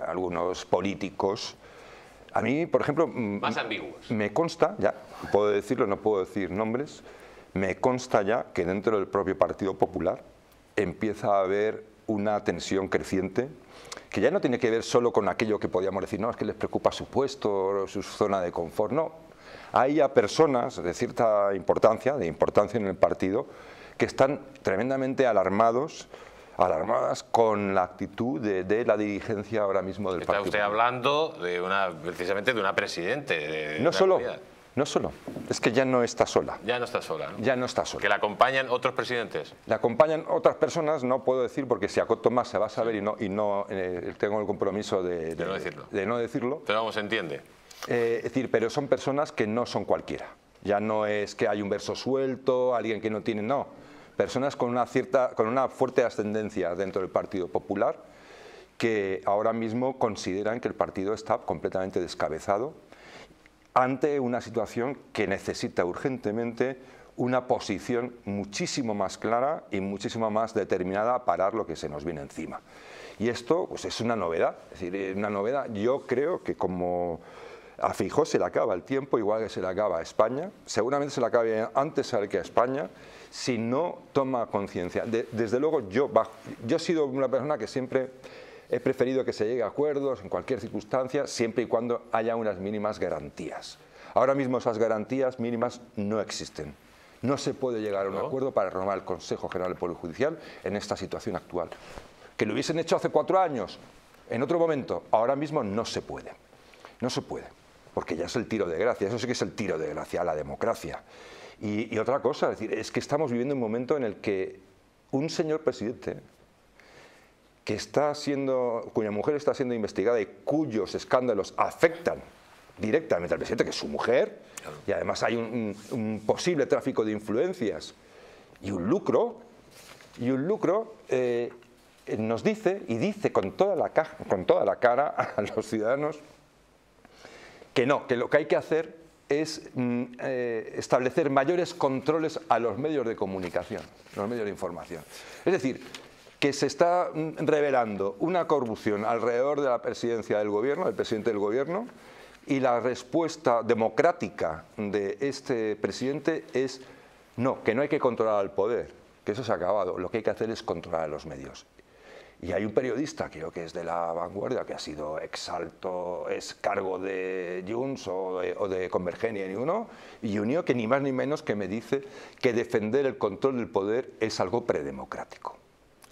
algunos políticos. A mí, por ejemplo, más ambiguos. Me consta, ya, puedo decirlo, no puedo decir nombres, me consta ya que dentro del propio Partido Popular empieza a haber una tensión creciente que ya no tiene que ver solo con aquello que podíamos decir, no, es que les preocupa su puesto, su zona de confort, no. Hay a personas de cierta importancia en el partido, que están tremendamente alarmadas con la actitud de la dirigencia ahora mismo del partido. Está usted hablando precisamente de una presidente. No solo. Es que ya no está sola. Ya no está sola, ¿no? Ya no está sola. ¿Que la acompañan otros presidentes? La acompañan otras personas, no puedo decir, porque si acoto más se va a saber, y no tengo el compromiso de no decirlo. Pero vamos, se entiende. Es decir, pero son personas que no son cualquiera. Ya no es que hay un verso suelto, alguien que no tiene, no. Personas con una fuerte ascendencia dentro del Partido Popular, que ahora mismo consideran que el partido está completamente descabezado ante una situación que necesita urgentemente una posición muchísimo más clara y muchísimo más determinada a parar lo que se nos viene encima. Y esto pues es una novedad, es decir, una novedad. Yo creo que como a Feijóo se le acaba el tiempo, igual que se le acaba a España, seguramente se le acabe antes que a España, si no toma conciencia. Desde luego yo he sido una persona que siempre he preferido que se llegue a acuerdos en cualquier circunstancia, siempre y cuando haya unas mínimas garantías. Ahora mismo esas garantías mínimas no existen. No se puede llegar a un acuerdo para reformar el Consejo General del Poder Judicial en esta situación actual. Que lo hubiesen hecho hace 4 años, en otro momento, ahora mismo no se puede. No se puede, porque ya es el tiro de gracia, eso sí que es el tiro de gracia a la democracia. Y otra cosa, es decir, es que estamos viviendo un momento en el que un señor presidente que está siendo, cuya mujer está siendo investigada y cuyos escándalos afectan directamente al presidente, que es su mujer, y además hay un posible tráfico de influencias y un lucro nos dice, y dice con toda la cara a los ciudadanos, que no, que lo que hay que hacer es establecer mayores controles a los medios de comunicación, a los medios de información. Es decir, que se está revelando una corrupción alrededor de la presidencia del gobierno, del presidente del gobierno, y la respuesta democrática de este presidente es no, que no hay que controlar al poder, que eso se ha acabado, lo que hay que hacer es controlar a los medios. Y hay un periodista, creo que es de La Vanguardia, que ha sido exalto, es cargo de Junts o de Convergencia y Unió, que ni más ni menos que me dice que defender el control del poder es algo predemocrático.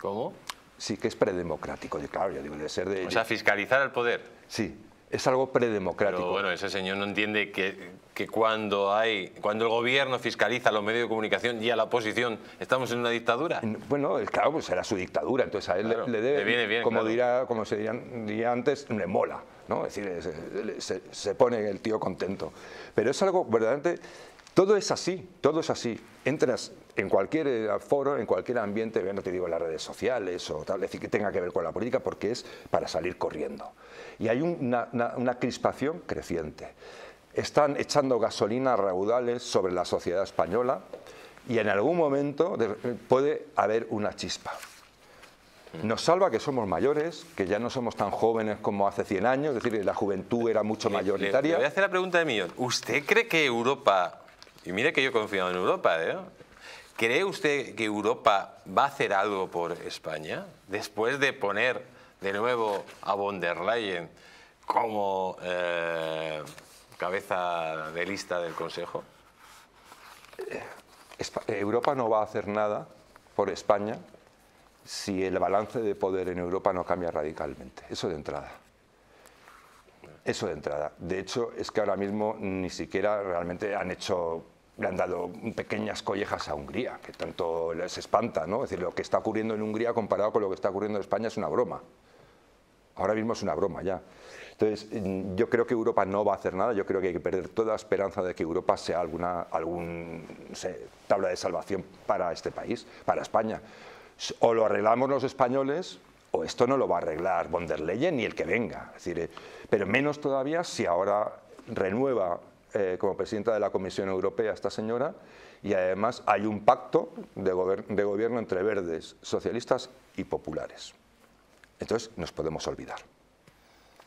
¿Cómo? Sí, que es predemocrático. Claro, yo digo, de ser de... O sea, fiscalizar al poder. Sí. Es algo predemocrático. Pero bueno, ese señor no entiende que cuando el gobierno fiscaliza a los medios de comunicación y a la oposición, ¿estamos en una dictadura? Bueno, claro, pues era su dictadura, entonces a él claro, le debe, le viene bien, como, claro. como se diría antes, le mola, ¿no? Es decir, se pone el tío contento. Pero es algo verdaderamente... Todo es así, todo es así. Entras en cualquier foro, en cualquier ambiente, no te digo en las redes sociales o tal, es decir, que tenga que ver con la política porque es para salir corriendo. Y hay una crispación creciente. Están echando gasolina a raudales sobre la sociedad española y en algún momento puede haber una chispa. Nos salva que somos mayores, que ya no somos tan jóvenes como hace 100 años, es decir, la juventud era mucho mayoritaria. Le voy a hacer la pregunta de millón. ¿Usted cree que Europa... Y mire que yo he confiado en Europa, ¿eh? ¿Cree usted que Europa va a hacer algo por España? Después de poner de nuevo a Von der Leyen como cabeza de lista del Consejo. Europa no va a hacer nada por España si el balance de poder en Europa no cambia radicalmente. Eso de entrada. Eso de entrada. De hecho, es que ahora mismo ni siquiera realmente le han dado pequeñas collejas a Hungría, que tanto les espanta, ¿no? Es decir, lo que está ocurriendo en Hungría comparado con lo que está ocurriendo en España es una broma. Ahora mismo es una broma ya. Entonces, yo creo que Europa no va a hacer nada, yo creo que hay que perder toda esperanza de que Europa sea alguna tabla de salvación para este país, para España. O lo arreglamos los españoles... O esto no lo va a arreglar Von der Leyen ni el que venga. Es decir, pero menos todavía si ahora renueva como presidenta de la Comisión Europea esta señora y además hay un pacto de gobierno entre verdes, socialistas y populares. Entonces nos podemos olvidar.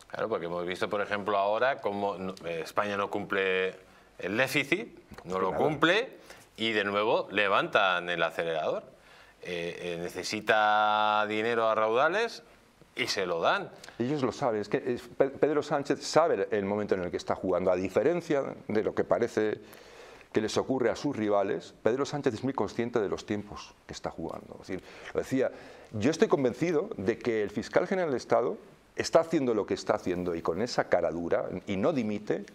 Claro, porque hemos visto, por ejemplo, ahora cómo España no cumple el déficit, no lo cumple y de nuevo levantan el acelerador. Necesita dinero a raudales y se lo dan. Ellos lo saben, es que Pedro Sánchez sabe el momento en el que está jugando, a diferencia de lo que parece que les ocurre a sus rivales. Pedro Sánchez es muy consciente de los tiempos que está jugando. Es decir, lo decía, yo estoy convencido de que el fiscal general del Estado está haciendo lo que está haciendo y con esa cara dura y no dimite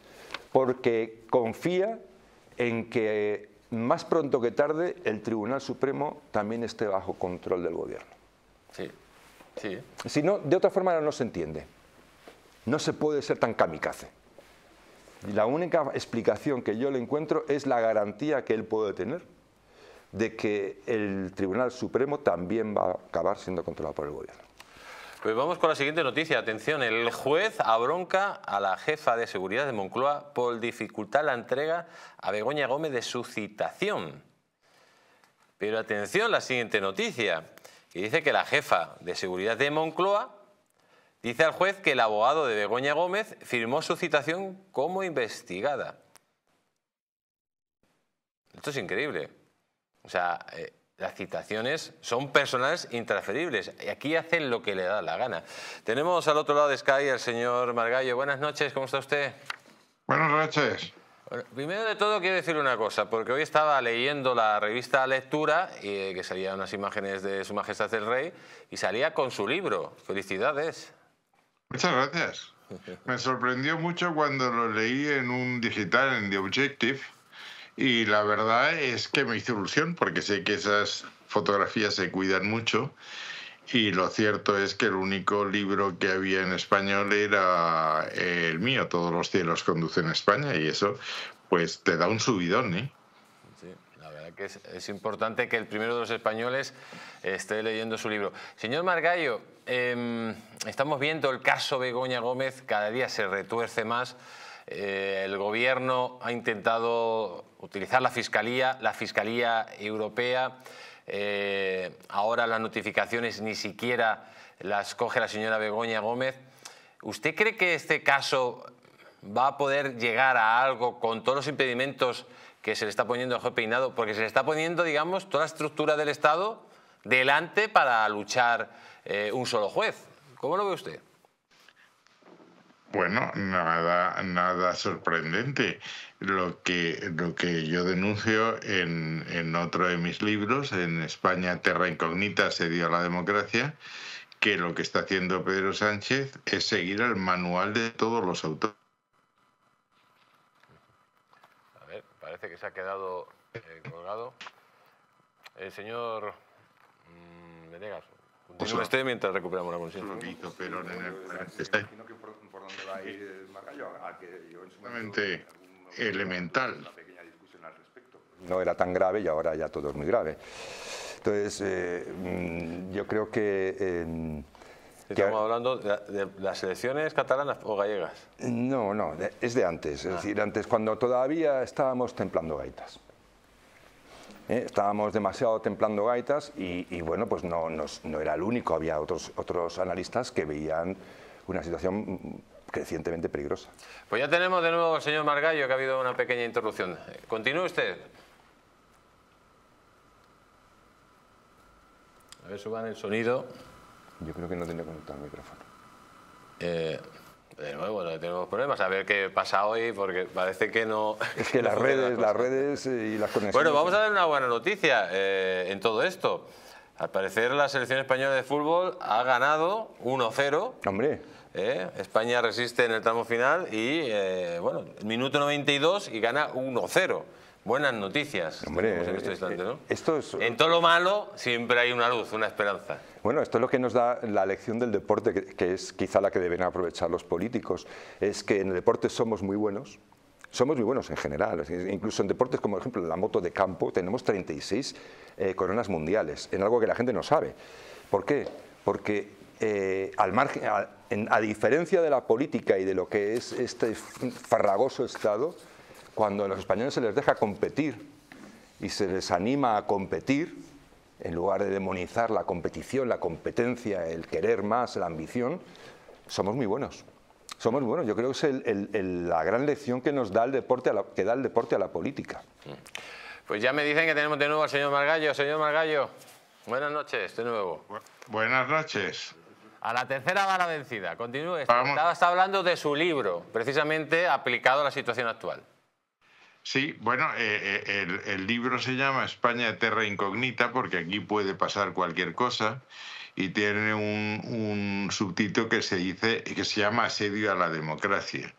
porque confía en que más pronto que tarde, el Tribunal Supremo también esté bajo control del gobierno. Sí, sí. Si no, de otra forma no se entiende. No se puede ser tan kamikaze. La única explicación que yo le encuentro es la garantía que él puede tener de que el Tribunal Supremo también va a acabar siendo controlado por el gobierno. Pues vamos con la siguiente noticia. Atención, el juez abronca a la jefa de seguridad de Moncloa por dificultar la entrega a Begoña Gómez de su citación. Pero atención, la siguiente noticia, que dice que la jefa de seguridad de Moncloa dice al juez que el abogado de Begoña Gómez firmó su citación como investigada. Esto es increíble. O sea, las citaciones son personales intransferibles. Y aquí hacen lo que le da la gana. Tenemos al otro lado de Sky al señor Margallo. Buenas noches, ¿cómo está usted? Buenas noches. Bueno, primero de todo quiero decir una cosa, porque hoy estaba leyendo la revista Lectura, que salían unas imágenes de Su Majestad el Rey, y salía con su libro. Felicidades. Muchas gracias. Me sorprendió mucho cuando lo leí en un digital, en The Objective. Y la verdad es que me hizo ilusión, porque sé que esas fotografías se cuidan mucho. Y lo cierto es que el único libro que había en español era el mío, Todos los cielos conducen a España. Y eso pues te da un subidón, ¿eh? Sí, la verdad que es importante que el primero de los españoles esté leyendo su libro. Señor Margallo, estamos viendo el caso Begoña Gómez, cada día se retuerce más. El gobierno ha intentado utilizar la Fiscalía Europea. Ahora las notificaciones ni siquiera las coge la señora Begoña Gómez. ¿Usted cree que este caso va a poder llegar a algo con todos los impedimentos que se le está poniendo al juez Peinado? Porque se le está poniendo, digamos, toda la estructura del Estado delante para luchar un solo juez. ¿Cómo lo ve usted? Bueno, nada sorprendente. Lo que yo denuncio en otro de mis libros, en España, Terra Incógnita, Asedio a la Democracia, que lo que está haciendo Pedro Sánchez es seguir el manual de todos los autores. A ver, parece que se ha quedado colgado. El señor Venegas. Continúe usted mientras recuperamos la conciencia. Lo que hizo Perón en el... ¿Dónde va a ir Margallo? A que yo en su momento, elemental. Una pequeña discusión al respecto. No era tan grave y ahora ya todo es muy grave. Entonces, yo creo que... ¿Estamos hablando de las elecciones catalanas o gallegas? No, es de antes. Es decir, antes, cuando todavía estábamos templando gaitas. Estábamos demasiado templando gaitas y bueno, pues no era el único. Había otros analistas que veían una situación crecientemente peligrosa. Pues ya tenemos de nuevo al señor Margallo, que ha habido una pequeña interrupción. Continúe usted. A ver, suban el sonido. Yo creo que no tenía conectado el micrófono. De nuevo, no tenemos problemas. A ver qué pasa hoy, porque parece que no... Es que las redes y las conexiones... Bueno, vamos a dar una buena noticia en todo esto. Al parecer la selección española de fútbol ha ganado 1-0. Hombre. España resiste en el tramo final y, bueno, minuto 92 y gana 1-0. Buenas noticias. Hombre, en este instante, ¿no? Esto es... En todo lo malo siempre hay una luz, una esperanza. Bueno, esto es lo que nos da la lección del deporte, que es quizá la que deben aprovechar los políticos. Es que en el deporte somos muy buenos. Somos muy buenos en general, incluso en deportes como por ejemplo la moto de campo tenemos 36 coronas mundiales, en algo que la gente no sabe. ¿Por qué? Porque a diferencia de la política y de lo que es este farragoso Estado, cuando a los españoles se les deja competir y se les anima a competir, en lugar de demonizar la competición, la competencia, el querer más, la ambición, somos muy buenos. Somos buenos. Yo creo que es la gran lección que nos da el deporte, que da el deporte a la política. Pues ya me dicen que tenemos de nuevo al señor Margallo. Señor Margallo, buenas noches de nuevo. Buenas noches. A la tercera va la vencida. Continúe. Está hablando de su libro, precisamente aplicado a la situación actual. Sí, bueno, el libro se llama España, Terra Incógnita, porque aquí puede pasar cualquier cosa. Y tiene un subtítulo que se llama Asedio a la Democracia,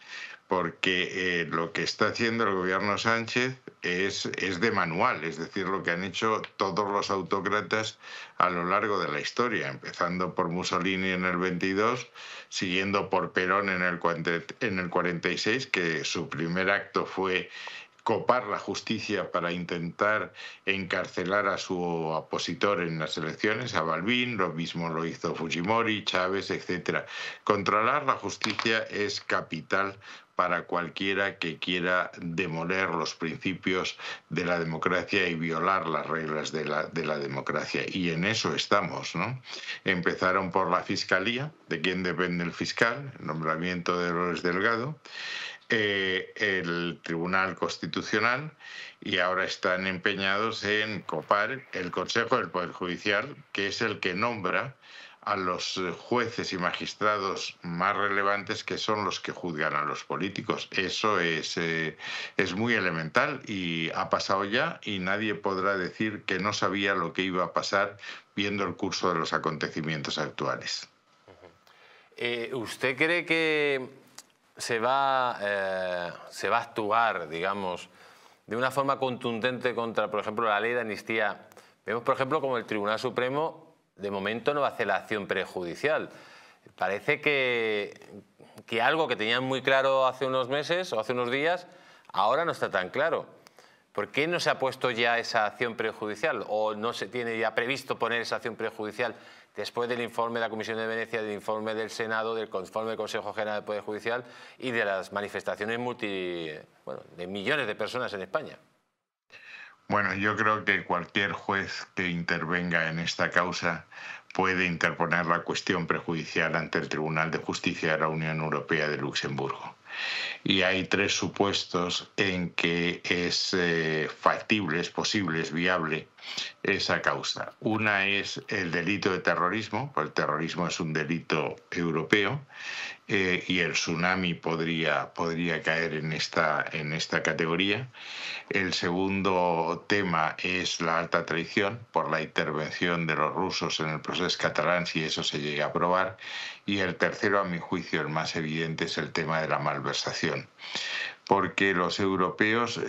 porque lo que está haciendo el gobierno Sánchez es de manual, es decir, lo que han hecho todos los autócratas a lo largo de la historia, empezando por Mussolini en el 22, siguiendo por Perón en el 46, que su primer acto fue copar la justicia para intentar encarcelar a su opositor en las elecciones, a Balbín, lo mismo lo hizo Fujimori, Chávez, etc. Controlar la justicia es capital para cualquiera que quiera demoler los principios de la democracia y violar las reglas de la democracia. Y en eso estamos, ¿no? Empezaron por la Fiscalía, de quien depende el fiscal, el nombramiento de Lola Delgado, el Tribunal Constitucional, y ahora están empeñados en copar el Consejo del Poder Judicial, que es el que nombra a los jueces y magistrados más relevantes, que son los que juzgan a los políticos. Eso es muy elemental y ha pasado ya, y nadie podrá decir que no sabía lo que iba a pasar viendo el curso de los acontecimientos actuales. ¿Usted cree que se va a actuar, digamos, de una forma contundente contra, por ejemplo, la ley de amnistía? Vemos, por ejemplo, como el Tribunal Supremo de momento no va a hacer la acción prejudicial. Parece que algo que tenían muy claro hace unos meses o hace unos días, ahora no está tan claro. ¿Por qué no se ha puesto ya esa acción prejudicial? ¿O no se tiene ya previsto poner esa acción prejudicial después del informe de la Comisión de Venecia, del informe del Senado, del informe del Consejo General del Poder Judicial y de las manifestaciones de millones de personas en España? Bueno, yo creo que cualquier juez que intervenga en esta causa puede interponer la cuestión prejudicial ante el Tribunal de Justicia de la Unión Europea de Luxemburgo. Y hay tres supuestos en que es factible, es posible, es viable esa causa. Una es el delito de terrorismo, porque el terrorismo es un delito europeo, y el tsunami podría caer en esta categoría. El segundo tema es la alta traición, por la intervención de los rusos en el proceso catalán, si eso se llega a aprobar. Y el tercero, a mi juicio, el más evidente, es el tema de la malversación, porque los europeos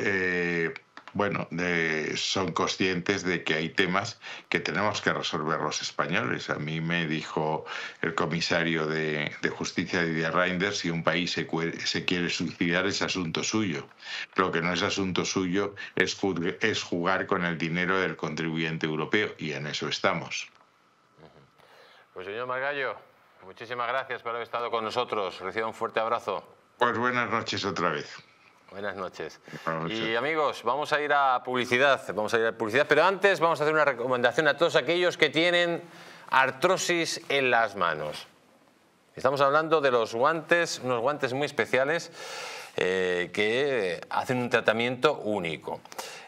son conscientes de que hay temas que tenemos que resolver los españoles. A mí me dijo el comisario de Justicia, Didier Reynders, si un país se quiere suicidar es asunto suyo. Lo que no es asunto suyo es jugar con el dinero del contribuyente europeo, y en eso estamos. Pues señor Margallo, muchísimas gracias por haber estado con nosotros. Reciba un fuerte abrazo. Pues buenas noches otra vez. Buenas noches. Buenas noches. Y amigos, vamos a ir a publicidad, pero antes vamos a hacer una recomendación a todos aquellos que tienen artrosis en las manos. Estamos hablando de los guantes, unos guantes muy especiales que hacen un tratamiento único.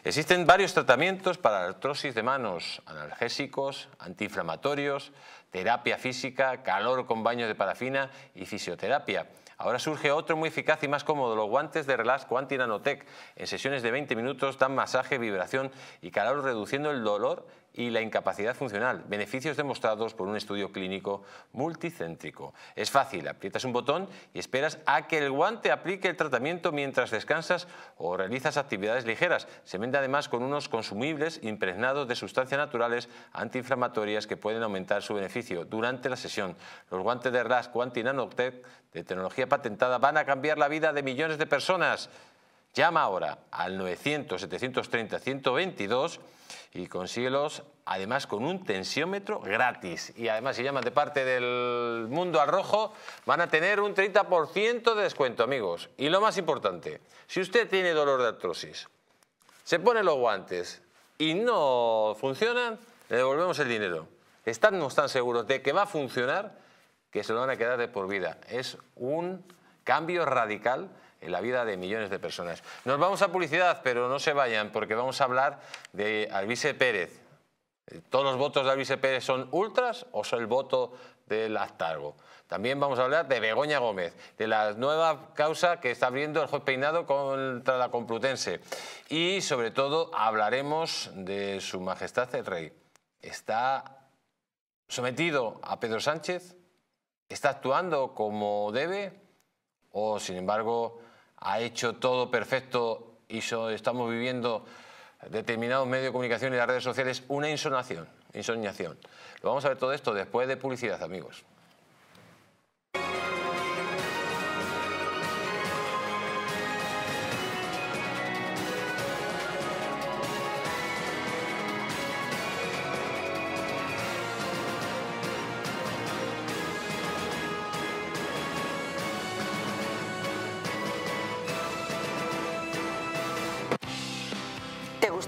Existen varios tratamientos para artrosis de manos: analgésicos, antiinflamatorios, terapia física, calor con baños de parafina y fisioterapia. Ahora surge otro muy eficaz y más cómodo, los guantes de Relax Quanti Nanotech. En sesiones de 20 minutos dan masaje, vibración y calor, reduciendo el dolor y la incapacidad funcional. Beneficios demostrados por un estudio clínico multicéntrico. Es fácil, aprietas un botón y esperas a que el guante aplique el tratamiento mientras descansas o realizas actividades ligeras. Se vende además con unos consumibles impregnados de sustancias naturales antiinflamatorias que pueden aumentar su beneficio durante la sesión. Los guantes de Relax Quanti Nanotech, de tecnología patentada, van a cambiar la vida de millones de personas. Llama ahora al 900-730-122 y consíguelos además con un tensiómetro gratis. Y además, si llaman de parte del Mundo al Rojo, van a tener un 30% de descuento, amigos. Y lo más importante, si usted tiene dolor de artrosis, se pone los guantes y no funcionan, le devolvemos el dinero. Estamos tan seguros de que va a funcionar que se lo van a quedar de por vida. Es un cambio radical en la vida de millones de personas. Nos vamos a publicidad, pero no se vayan, porque vamos a hablar de Alvise Pérez. ¿Todos los votos de Alvise Pérez son ultras o son el voto del Aztargo? También vamos a hablar de Begoña Gómez, de la nueva causa que está abriendo el juez Peinado contra la Complutense. Y sobre todo hablaremos de Su Majestad el Rey. ¿Está sometido a Pedro Sánchez? ¿Está actuando como debe? ¿O, sin embargo, ha hecho todo perfecto y estamos viviendo determinados medios de comunicación y las redes sociales una ensoñación? Lo vamos a ver todo esto después de publicidad, amigos.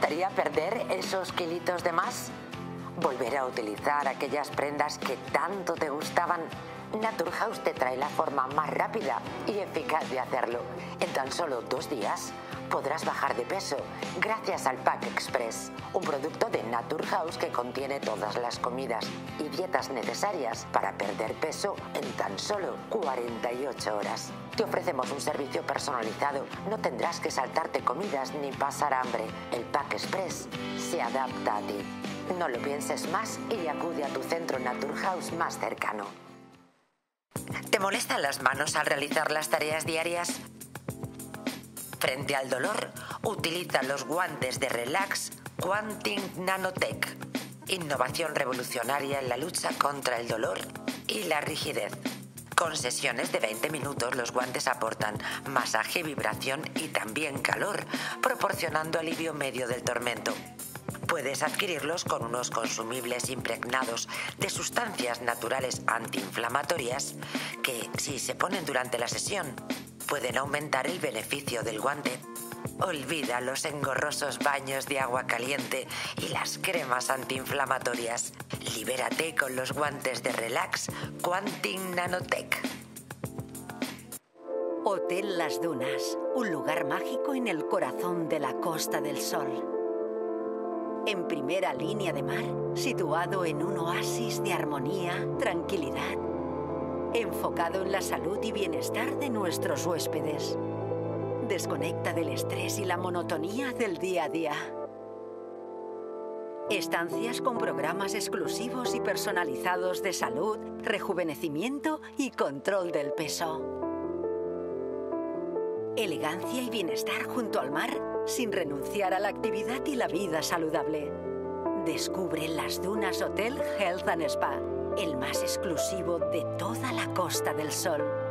gustaría perder esos kilitos de más? ¿Volver a utilizar aquellas prendas que tanto te gustaban? Naturhaus te trae la forma más rápida y eficaz de hacerlo. En tan solo 2 días podrás bajar de peso gracias al Pack Express, un producto de Naturhaus que contiene todas las comidas y dietas necesarias para perder peso en tan solo 48 horas. Te ofrecemos un servicio personalizado. No tendrás que saltarte comidas ni pasar hambre. El Pack Express se adapta a ti. No lo pienses más y acude a tu centro Naturhaus más cercano. ¿Te molestan las manos al realizar las tareas diarias? Frente al dolor, utiliza los guantes de Relax Quantum Nanotech. Innovación revolucionaria en la lucha contra el dolor y la rigidez. Con sesiones de 20 minutos, los guantes aportan masaje, vibración y también calor, proporcionando alivio medio del tormento. Puedes adquirirlos con unos consumibles impregnados de sustancias naturales antiinflamatorias que, si se ponen durante la sesión, pueden aumentar el beneficio del guante. Olvida los engorrosos baños de agua caliente y las cremas antiinflamatorias. Libérate con los guantes de Relax Quantum Nanotech. Hotel Las Dunas, un lugar mágico en el corazón de la Costa del Sol. En primera línea de mar, situado en un oasis de armonía, tranquilidad, enfocado en la salud y bienestar de nuestros huéspedes. Desconecta del estrés y la monotonía del día a día. Estancias con programas exclusivos y personalizados de salud, rejuvenecimiento y control del peso. Elegancia y bienestar junto al mar, sin renunciar a la actividad y la vida saludable. Descubre Las Dunas Hotel Health and Spa, el más exclusivo de toda la Costa del Sol.